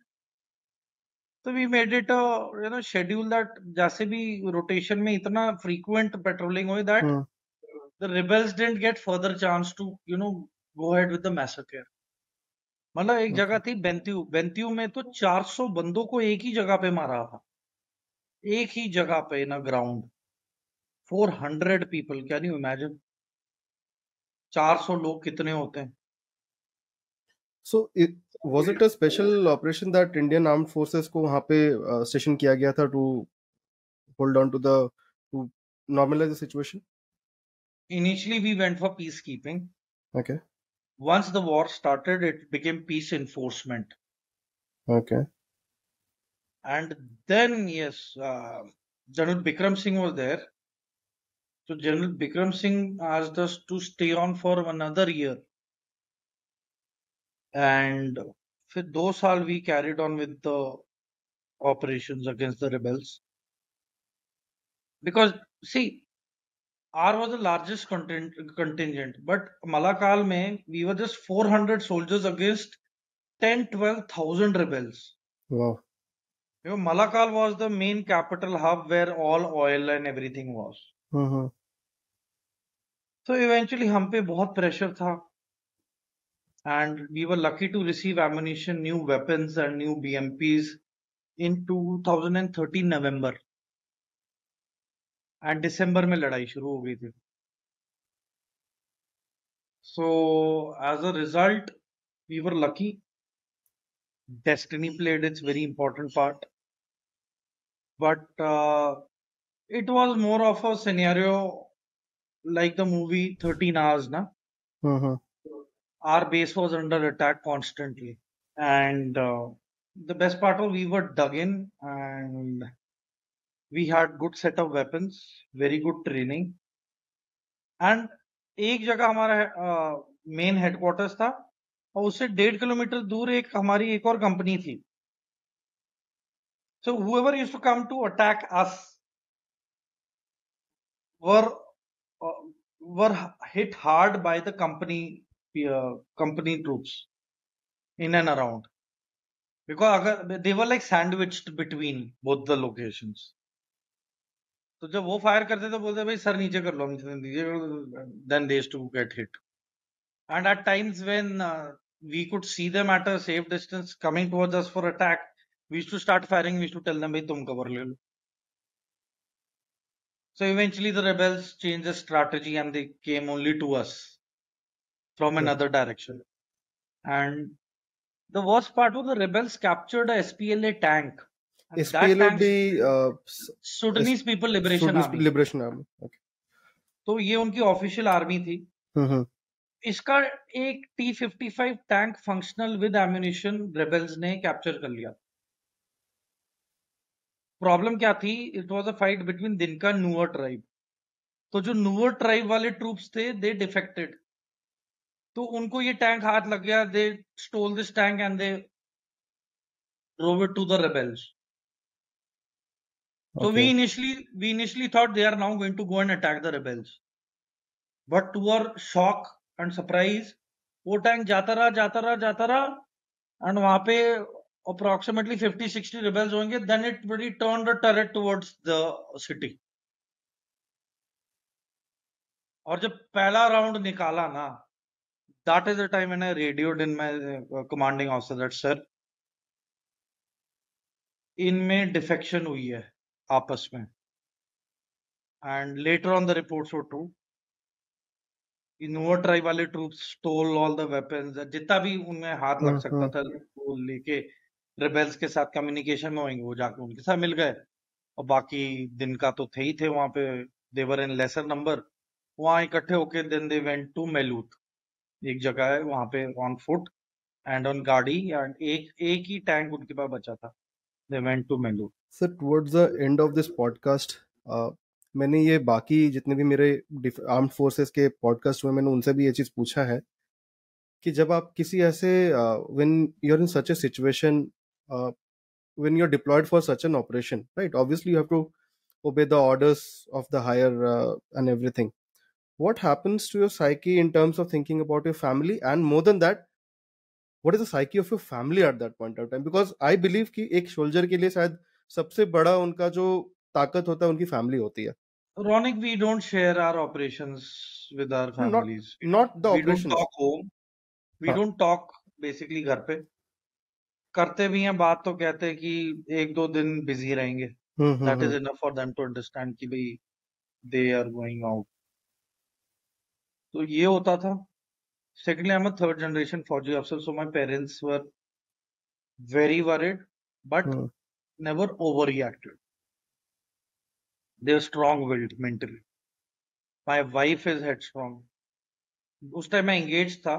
So we made it a, you know, schedule that jaise bhi rotation mein itna frequent patrolling hoye that the rebels didn't get further chance to, you know, go ahead with the massacre. मतलब एक जगह थी बेंtiu, बेंtiu में तो 400 बंदों को एक ही जगह पे मारा था. एक ही जगह पे in a ground 400 people, can you imagine? 400 लोग कितने होते हैं? So it was it a special operation that Indian Armed Forces को वहाँ पे station किया गया था to hold on to the to normalize the situation? Initially we went for peacekeeping. Okay. Once the war started, it became peace enforcement. Okay. And then, yes, General Bikram Singh was there. So General Bikram Singh asked us to stay on for another year. And for 2 years, we carried on with the operations against the rebels. Because, see, R was the largest contingent, but Malakal mein, we were just 400 soldiers against 10,000-12,000 rebels. Wow. You know, Malakal was the main capital hub where all oil and everything was. Mm-hmm. So eventually, hum pe bahut pressure tha. And we were lucky to receive ammunition, new weapons and new BMPs in 2013 November. And December mein ladai shuru ho gayi thi. So as a result, we were lucky. Destiny played its very important part. But it was more of a scenario like the movie 13 Hours, na? Mm-hmm. Our base was under attack constantly. And the best part was we were dug in and we had good set of weapons, very good training. And ek jagah hamara main headquarters tha. और उससे 1.5 kilometre दूर एक हमारी एक और company थी. So whoever used to come to attack us were hit hard by the company troops in and around, because they were like sandwiched between both the locations. तो जब वो फायर करते तो बोलते भाई सर नीचे कर लो, then they used to get hit. And at times when we could see them at a safe distance coming towards us for attack, we used to start firing, we used to tell them, "Bhai, tum cover le lo." So eventually the rebels changed the strategy and they came only to us from another direction. And the worst part was the rebels captured a SPLA tank. SPLA, the Sudanese People Liberation Army. Liberation Army. Okay. So ye unki official army thi. Mm-hmm. इसका एक T-55 tank functional with ammunition rebels ने capture कर लिया. Problem क्या थी? It was a fight between Dinka Nuer tribe. तो जो नुवर tribe वाले ट्रूप्स थे दे डिफेक्टेड, तो उनको ये टैंक हाथ लग गया. They stole this tank and they drove it to the rebels. तो we initially thought they are now going to go and attack the rebels, but to our shock and surprise वो tank जाता रहा and वहां पे approximately 50-60 rebels होंगे. Then it will turn the turret towards the city. और जब पहला round निकाला ना, that is the time when I radioed in my commanding officer that sir इनमें डिफेक्शन हुई है आपस में. And later on the reports were true. Nuer tribe वाले troops stole all the weapons. जितना भी उनमें हाथ लग सकता था वो लेके रेबेल्स के साथ कम्युनिकेशन में होंगे, वो जाके उनके साथ मिल गए. और बाकी दिन का तो थे ही थे वहां पे, देवर इन लेसर नंबर. वहां इकट्ठे होके then they went to Melut, एक जगह है वहां पे, ऑन फुट एंड ऑन गाड़ी. एंड एक ही टैंक उनके पास बचा था. They went to Melut. Sir towards the end of this podcast मैंने ये बाकी जितने भी मेरे आर्म्ड फोर्सेस के पॉडकास्ट हुए मैंने उनसे भी ये चीज़ पूछा है कि जब आप किसी ऐसे when you are in such a situation when you are deployed for such an operation, right, obviously you have to obey the orders of the higher and everything. What happens to your psyche in terms of thinking about your family and more than that what is the psyche of your family at that point of time? Because I believe कि एक soldier के लिए शायद सबसे बड़ा उनका जो ताकत होता है उनकी फैमिली होती है. Ronik, we don't share our operations with our families. Not the operations. We don't talk home. We don't talk basically घर पे. करते भी हैं बात तो कहते हैं कि 1-2 दिन busy रहेंगे. That is enough for them to understand कि भाई they are going out. तो ये होता था. Secondly, I'm a third generation Fauji officer, so my parents were very worried, but never overreacted. They are strong-willed mentally. My wife is headstrong. उस time मैं engaged था.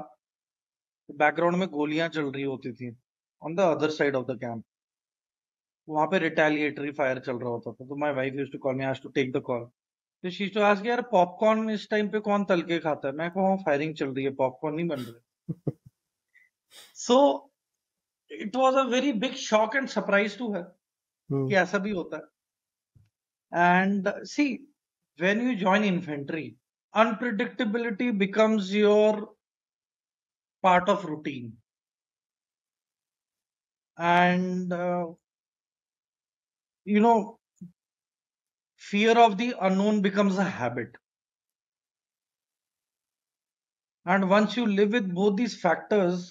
Background में गोलियां चल रही होती थी on the other side of the camp. वहां पे रिटेलिएटरी फायर चल रहा होता था. तो my wife used to call me, has to take the call. तो शी यूज्ड टू आस्क, यार पॉपकॉर्न इस टाइम पे कौन तल के खाता है? मैं कहूं फायरिंग चल रही है, पॉपकॉर्न नहीं बन रहे. So it was a very big shock and surprise to her कि ऐसा भी होता है. And see when you join infantry, unpredictability becomes your part of routine. And you know, fear of the unknown becomes a habit. And once you live with both these factors,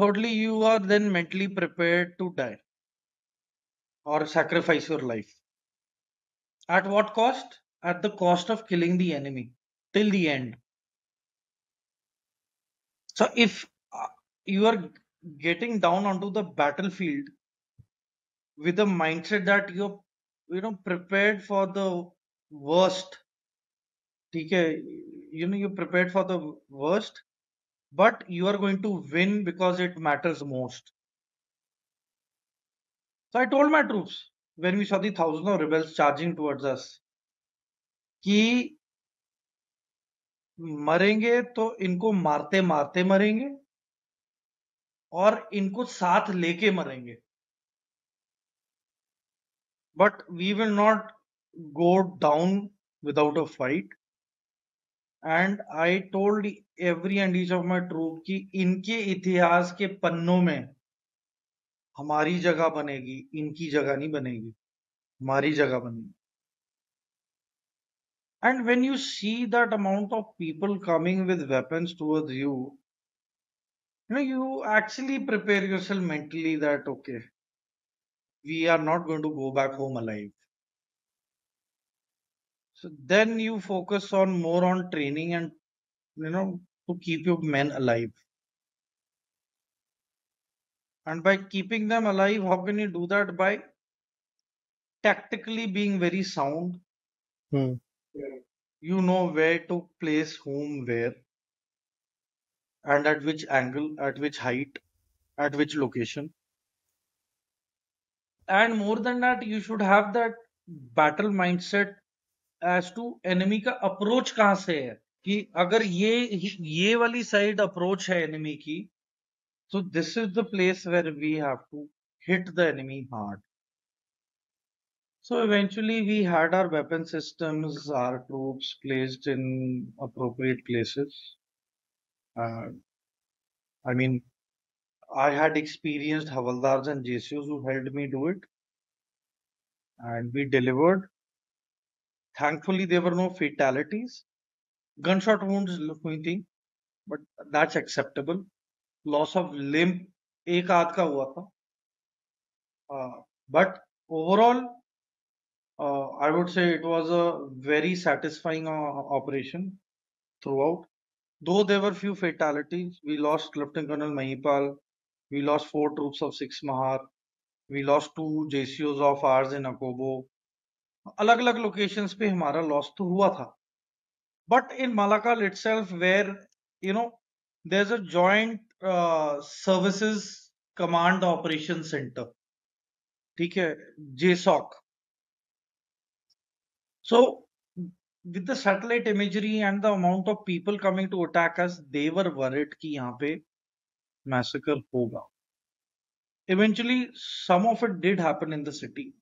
thirdly, you are then mentally prepared to die or sacrifice your life. At what cost? At the cost of killing the enemy till the end. So if you are getting down onto the battlefield with the mindset that you're, you know, prepared for the worst, okay, you know, you're prepared for the worst, but you are going to win because it matters most. So I told my troops when we saw the thousands of rebels charging towards us, ki मरेंगे तो इनको मारते मारते मरेंगे और इनको साथ लेके मरेंगे. But we will not go down without a fight. And I told every and each of my troop कि इनके इतिहास के पन्नों में हमारी जगह बनेगी, इनकी जगह नहीं बनेगी, हमारी जगह बनेगी. And when you see that amount of people coming with weapons towards you, you know, you actually prepare yourself mentally that, okay, we are not going to go back home alive. So then you focus on more on training and, you know, to keep your men alive. And by keeping them alive, how can you do that? By tactically being very sound. You know where to place whom where, and at which angle, at which height, at which location. And more than that, you should have that battle mindset as to enemy ka approach kahan se hai, ki agar ye wali side approach hai enemy ki, so this is the place where we have to hit the enemy hard. So eventually we had our weapon systems, our troops placed in appropriate places. I mean, I had experienced Havaldars and JCOs who helped me do it. And we delivered. Thankfully, there were no fatalities. Gunshot wounds, but that's acceptable. Loss of limb, ek aad ka hua tha. But overall, I would say it was a very satisfying operation throughout. Though there were few fatalities, we lost Lieutenant Colonel Mahipal, we lost 4 troops of 6 Mahar, we lost 2 JCOs of ours in Akobo. Alag-alag locations pe humara loss to hua tha. But in Malakal itself, where, you know, there's a joint services command operation center, JSOC. So with the satellite imagery and the amount of people coming to attack us, they were worried ki yahan pe massacre hoga. Eventually, some of it did happen in the city.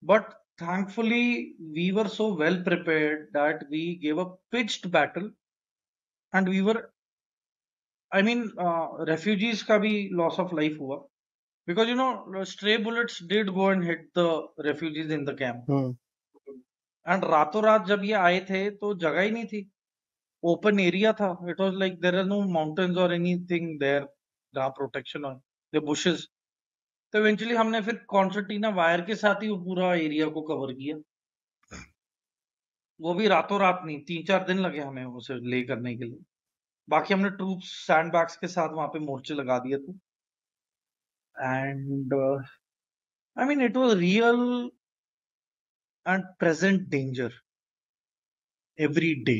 But thankfully, we were so well prepared that we gave a pitched battle. And we were, I mean, refugees ka bhi loss of life hua. Because, you know, stray bullets did go and hit the refugees in the camp. And रातों रात जब ये आए थे तो जगह ही नहीं थी, open area था. It was like there are no mountains or anything there, जहाँ protection on the bushes. तो इवेंचुअली हमने फिर कॉन्सर्टीना वायर के साथ ही वो पूरा एरिया को कवर किया, वो भी रातों रात नहीं, 3-4 दिन लगे हमें उसे ले करने के लिए। बाकी हमने ट्रूप्स सैंडबैग्स के साथ वहां पे मोर्चे लगा दिए थे। And I mean it was real and present danger every day.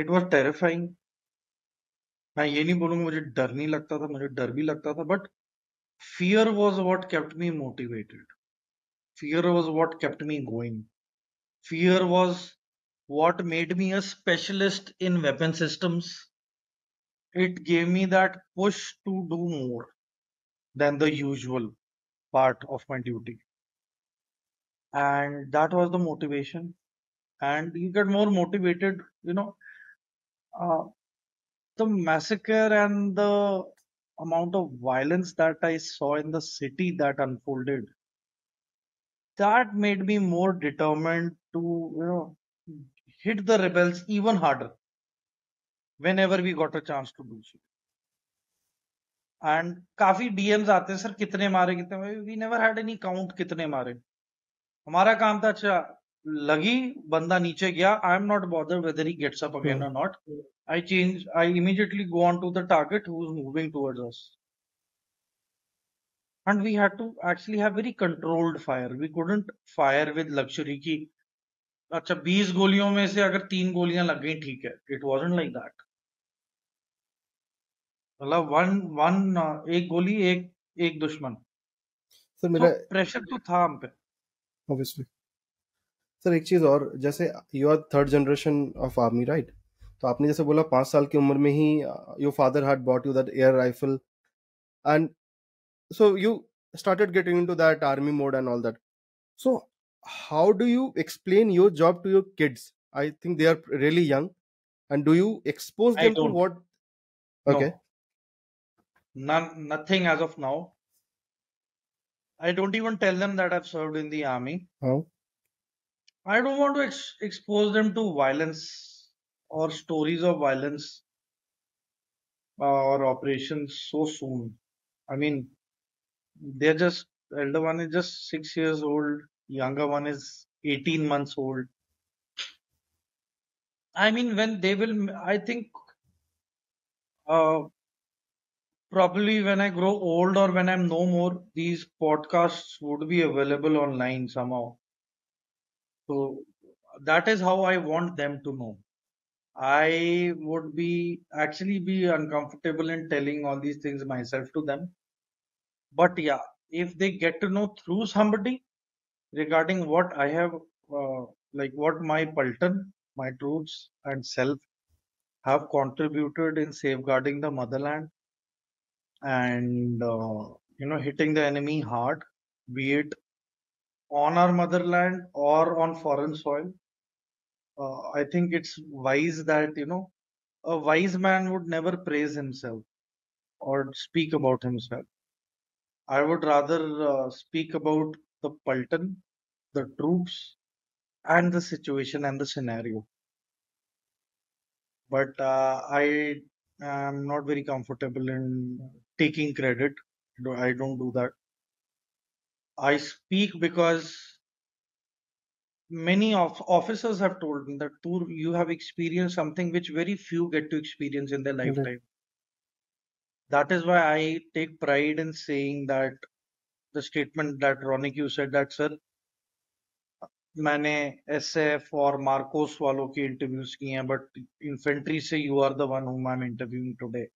It was terrifying. मैं ये नहीं बोलूंगा मुझे डर नहीं लगता था, मुझे डर भी लगता था, but fear was what kept me motivated, fear was what kept me going, fear was what made me a specialist in weapon systems. It gave me that push to do more than the usual part of my duty, and that was the motivation. And you get more motivated, you know, the massacre and the amount of violence that I saw in the city that unfolded, that made me more determined to, you know, hit the rebels even harder whenever we got a chance to do so. And काफी DMs आते हैं, sir कितने मारे कितने, we never had any count कितने मारे। हमारा काम था अच्छा लगी बंदा नीचे गया, I am not bothered whether he gets up again or not, I immediately go on to the target who is moving towards us. And we had to actually have very controlled fire. We couldn't fire with luxury की अच्छा 20 गोलियों में से अगर 3 गोलियां लग गई ठीक है, इट वाज़न्ट लाइक दैट। मतलब एक गोली एक दुश्मन। सर मेरा प्रेशर तो था हम पे ऑब्वियसली। सर एक चीज और, जैसे you are third generation of army right, तो आपने जैसे बोला 5 साल की उम्र में ही your father had bought you that air rifle and so you started getting into that army mode and all that, so how do you explain your job to your kids? I think they are really young, and do you expose them to what? Okay, nothing as of now. I don't even tell them that I've served in the army. How? I don't want to expose them to violence or stories of violence or operations so soon. I mean, they're just, elder one is just 6 years old. Younger one is 18 months old. I mean, when they will, I think, probably when I grow old or when I'm no more, these podcasts would be available online somehow. So that is how I want them to know. I would actually be uncomfortable in telling all these things myself to them. But yeah, if they get to know through somebody, regarding what I have, like what my Paltan, my troops and self have contributed in safeguarding the motherland and, you know, hitting the enemy hard, be it on our motherland or on foreign soil. I think it's wise that, you know, a wise man would never praise himself or speak about himself. I would rather speak about the Paltan, the troops, and the situation and the scenario. But I am not very comfortable in taking credit. I don't do that. I speak because many officers have told me that Toor, you have experienced something which very few get to experience in their lifetime. That is why I take pride in saying that the statement that Ronik you said that sir, मैंने SF और Marcos वालों की interviews की हैं, but infantry से you are the one whom I'm interviewing today.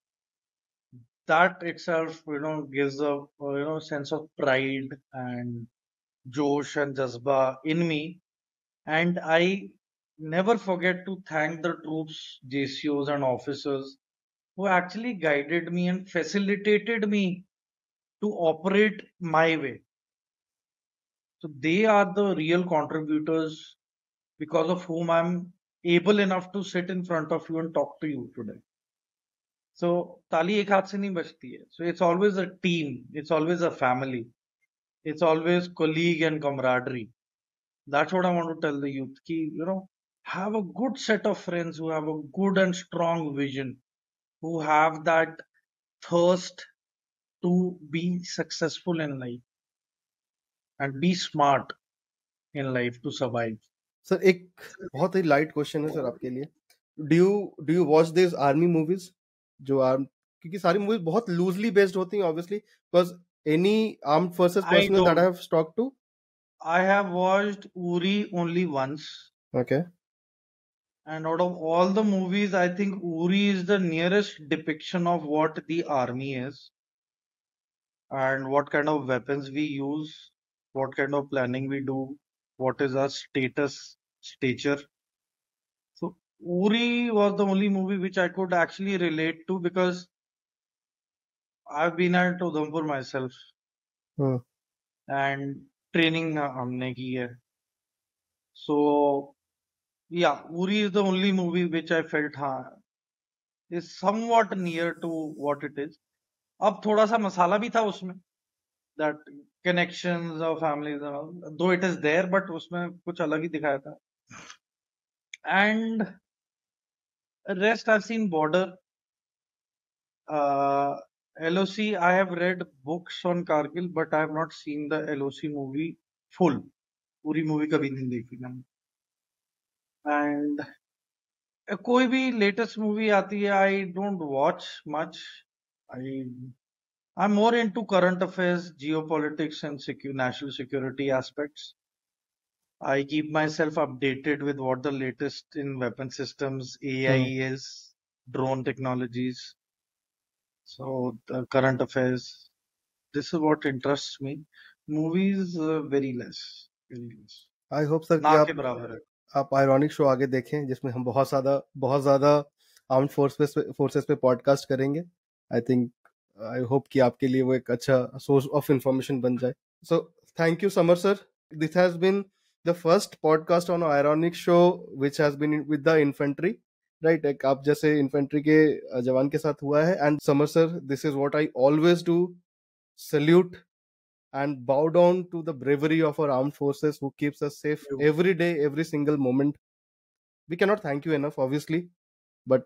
That itself, you know, gives a, you know, sense of pride and josh and jazba in me, and I never forget to thank the troops, JCOs and officers who actually guided me and facilitated me to operate my way. So they are the real contributors because of whom I'm able enough to sit in front of you and talk to you today. So Tali ek haath se nahi bachti hai. So it's always a team. It's always a family. It's always colleague and camaraderie. That's what I want to tell the youth. Ki, you know, have a good set of friends who have a good and strong vision, who have that thirst to be successful in life and be smart in life to survive. Sir, एक बहुत ही light question है sir आपके लिए. Do you watch these army movies? जो arm क्योंकि सारी movies बहुत loosely based होती हैं obviously because any armed forces personnel that I have talked to. I have watched Uri only once. Okay. And out of all the movies, I think Uri is the nearest depiction of what the army is and what kind of weapons we use, what kind of planning we do, what is our stature. So Uri was the only movie which I could actually relate to because I've been at Udhampur myself and training humne ki hai. So yeah, Uri is the only movie which I felt is somewhat near to what it is. Ab thoda sa masala bhi tha usme, that connections of families and all, though it is there, but usme kuch alag hi dikhaya tha. And rest I've seen Border, LOC. I have read books on Kargil, but I have not seen the LOC movie full. Uri movie kabhi nahi dekhi maine. And कोई भी latest movie आती है, I don't watch much. I'm more into current affairs, geopolitics and national security aspects. I keep myself updated with what the latest in weapon systems, AI is, drone technologies. So the current affairs, this is what interests me. Movies, very less. I hope, sir, आप ironic show आगे देखें जिसमें हम बहुत ज्यादा armed forces पे podcast करेंगे. I hope कि आपके लिए वो एक अच्छा सोर्स ऑफ इंफॉर्मेशन बन जाए. So thank you Samar sir. This has been the first podcast on ironic show which has been with the infantry, right? एक आप जैसे इन्फेंट्री के जवान के साथ हुआ है. And Samar sir, this is what I always do, salute and bow down to the bravery of our armed forces who keeps us safe every day, every single moment. We cannot thank you enough, obviously. But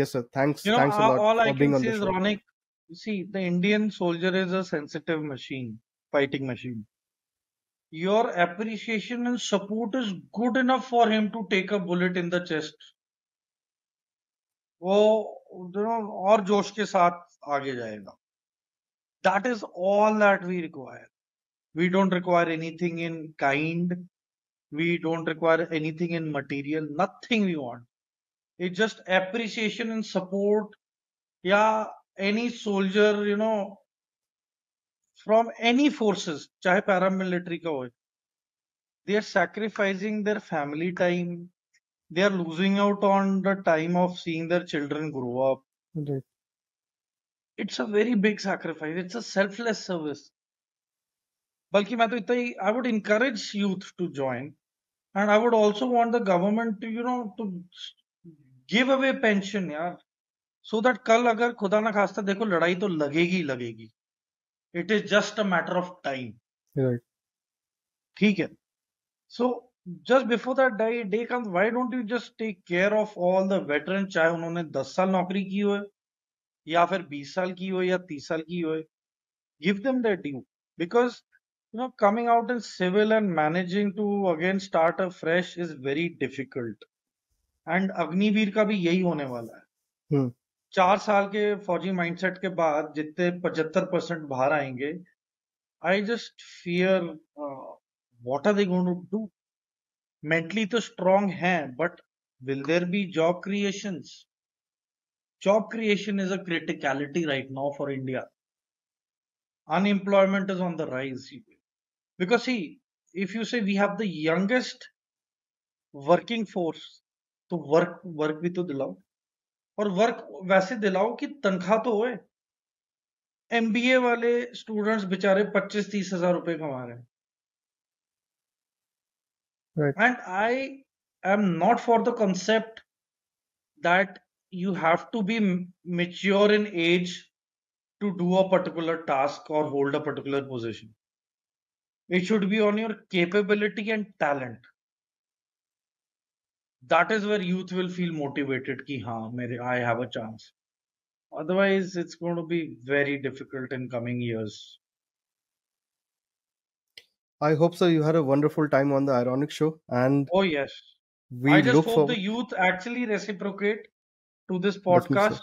yes, sir, thanks. You know, thanks a lot all for I being can on say the is show. Ronik, you see, the Indian soldier is a sensitive machine, fighting machine. Your appreciation and support is good enough for him to take a bullet in the chest. वो और जोश के साथ आगे जाएगा. That is all that we require. We don't require anything in kind. We don't require anything in material. Nothing we want. It's just appreciation and support. Yeah, any soldier, from any forces, chahe paramilitary ka ho, they are sacrificing their family time. They are losing out on the time of seeing their children grow up. Okay. It's a very big sacrifice. It's a selfless service. Balki main to itna hi, I would encourage youth to join, and I would also want the government to to give away pension, yaar, so that kal agar khuda na khasta dekho ladai to lagegi. It is just a matter of time. Right. Theek hai. So just before that day comes, why don't you just take care of all the veterans, chahe unhone 10 saal naukri ki ho या फिर 20 साल की हो या 30 साल की हो, give them their due, because coming out in civil and managing to again start afresh is very difficult. And Agniveer का भी यही होने वाला है. 4 साल के फौजी माइंडसेट के बाद जितने 75% बाहर आएंगे, I just fear what are they going to do? Mentally तो strong है, but will there be job creations? Job creation is a criticality right now for India. Unemployment is on the rise. Because see, if you say we have the youngest working force, to work bhi to dilao. Aur work वैसे दिलाओ कि तनखा तो होए. MBA वाले students बेचारे 25-30 हजार रुपए कमा रहे हैं. Right. And I am not for the concept that you have to be mature in age to do a particular task or hold a particular position. It should be on your capability and talent. That is where youth will feel motivated ki haan, I have a chance. Otherwise, it's going to be very difficult in coming years. I hope so. You had a wonderful time on the iRonik Show. And oh, yes. I just hope the youth actually reciprocate to this podcast.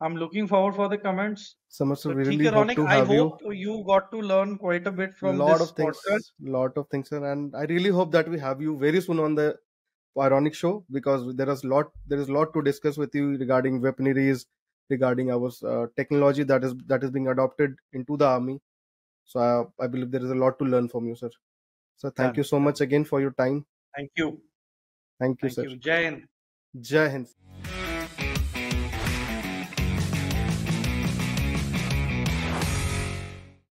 I'm looking forward for the comments. So we really hope to have I hope you got to learn quite a bit from this podcast. Lot of things, sir. And I really hope that we have you very soon on the iRonik Show, because there is a lot to discuss with you regarding weaponries, regarding our technology that is being adopted into the army. So I believe there is a lot to learn from you, sir. So thank you so much again for your time. Thank you. Thank you, sir. Jai Hind. Jai Hind.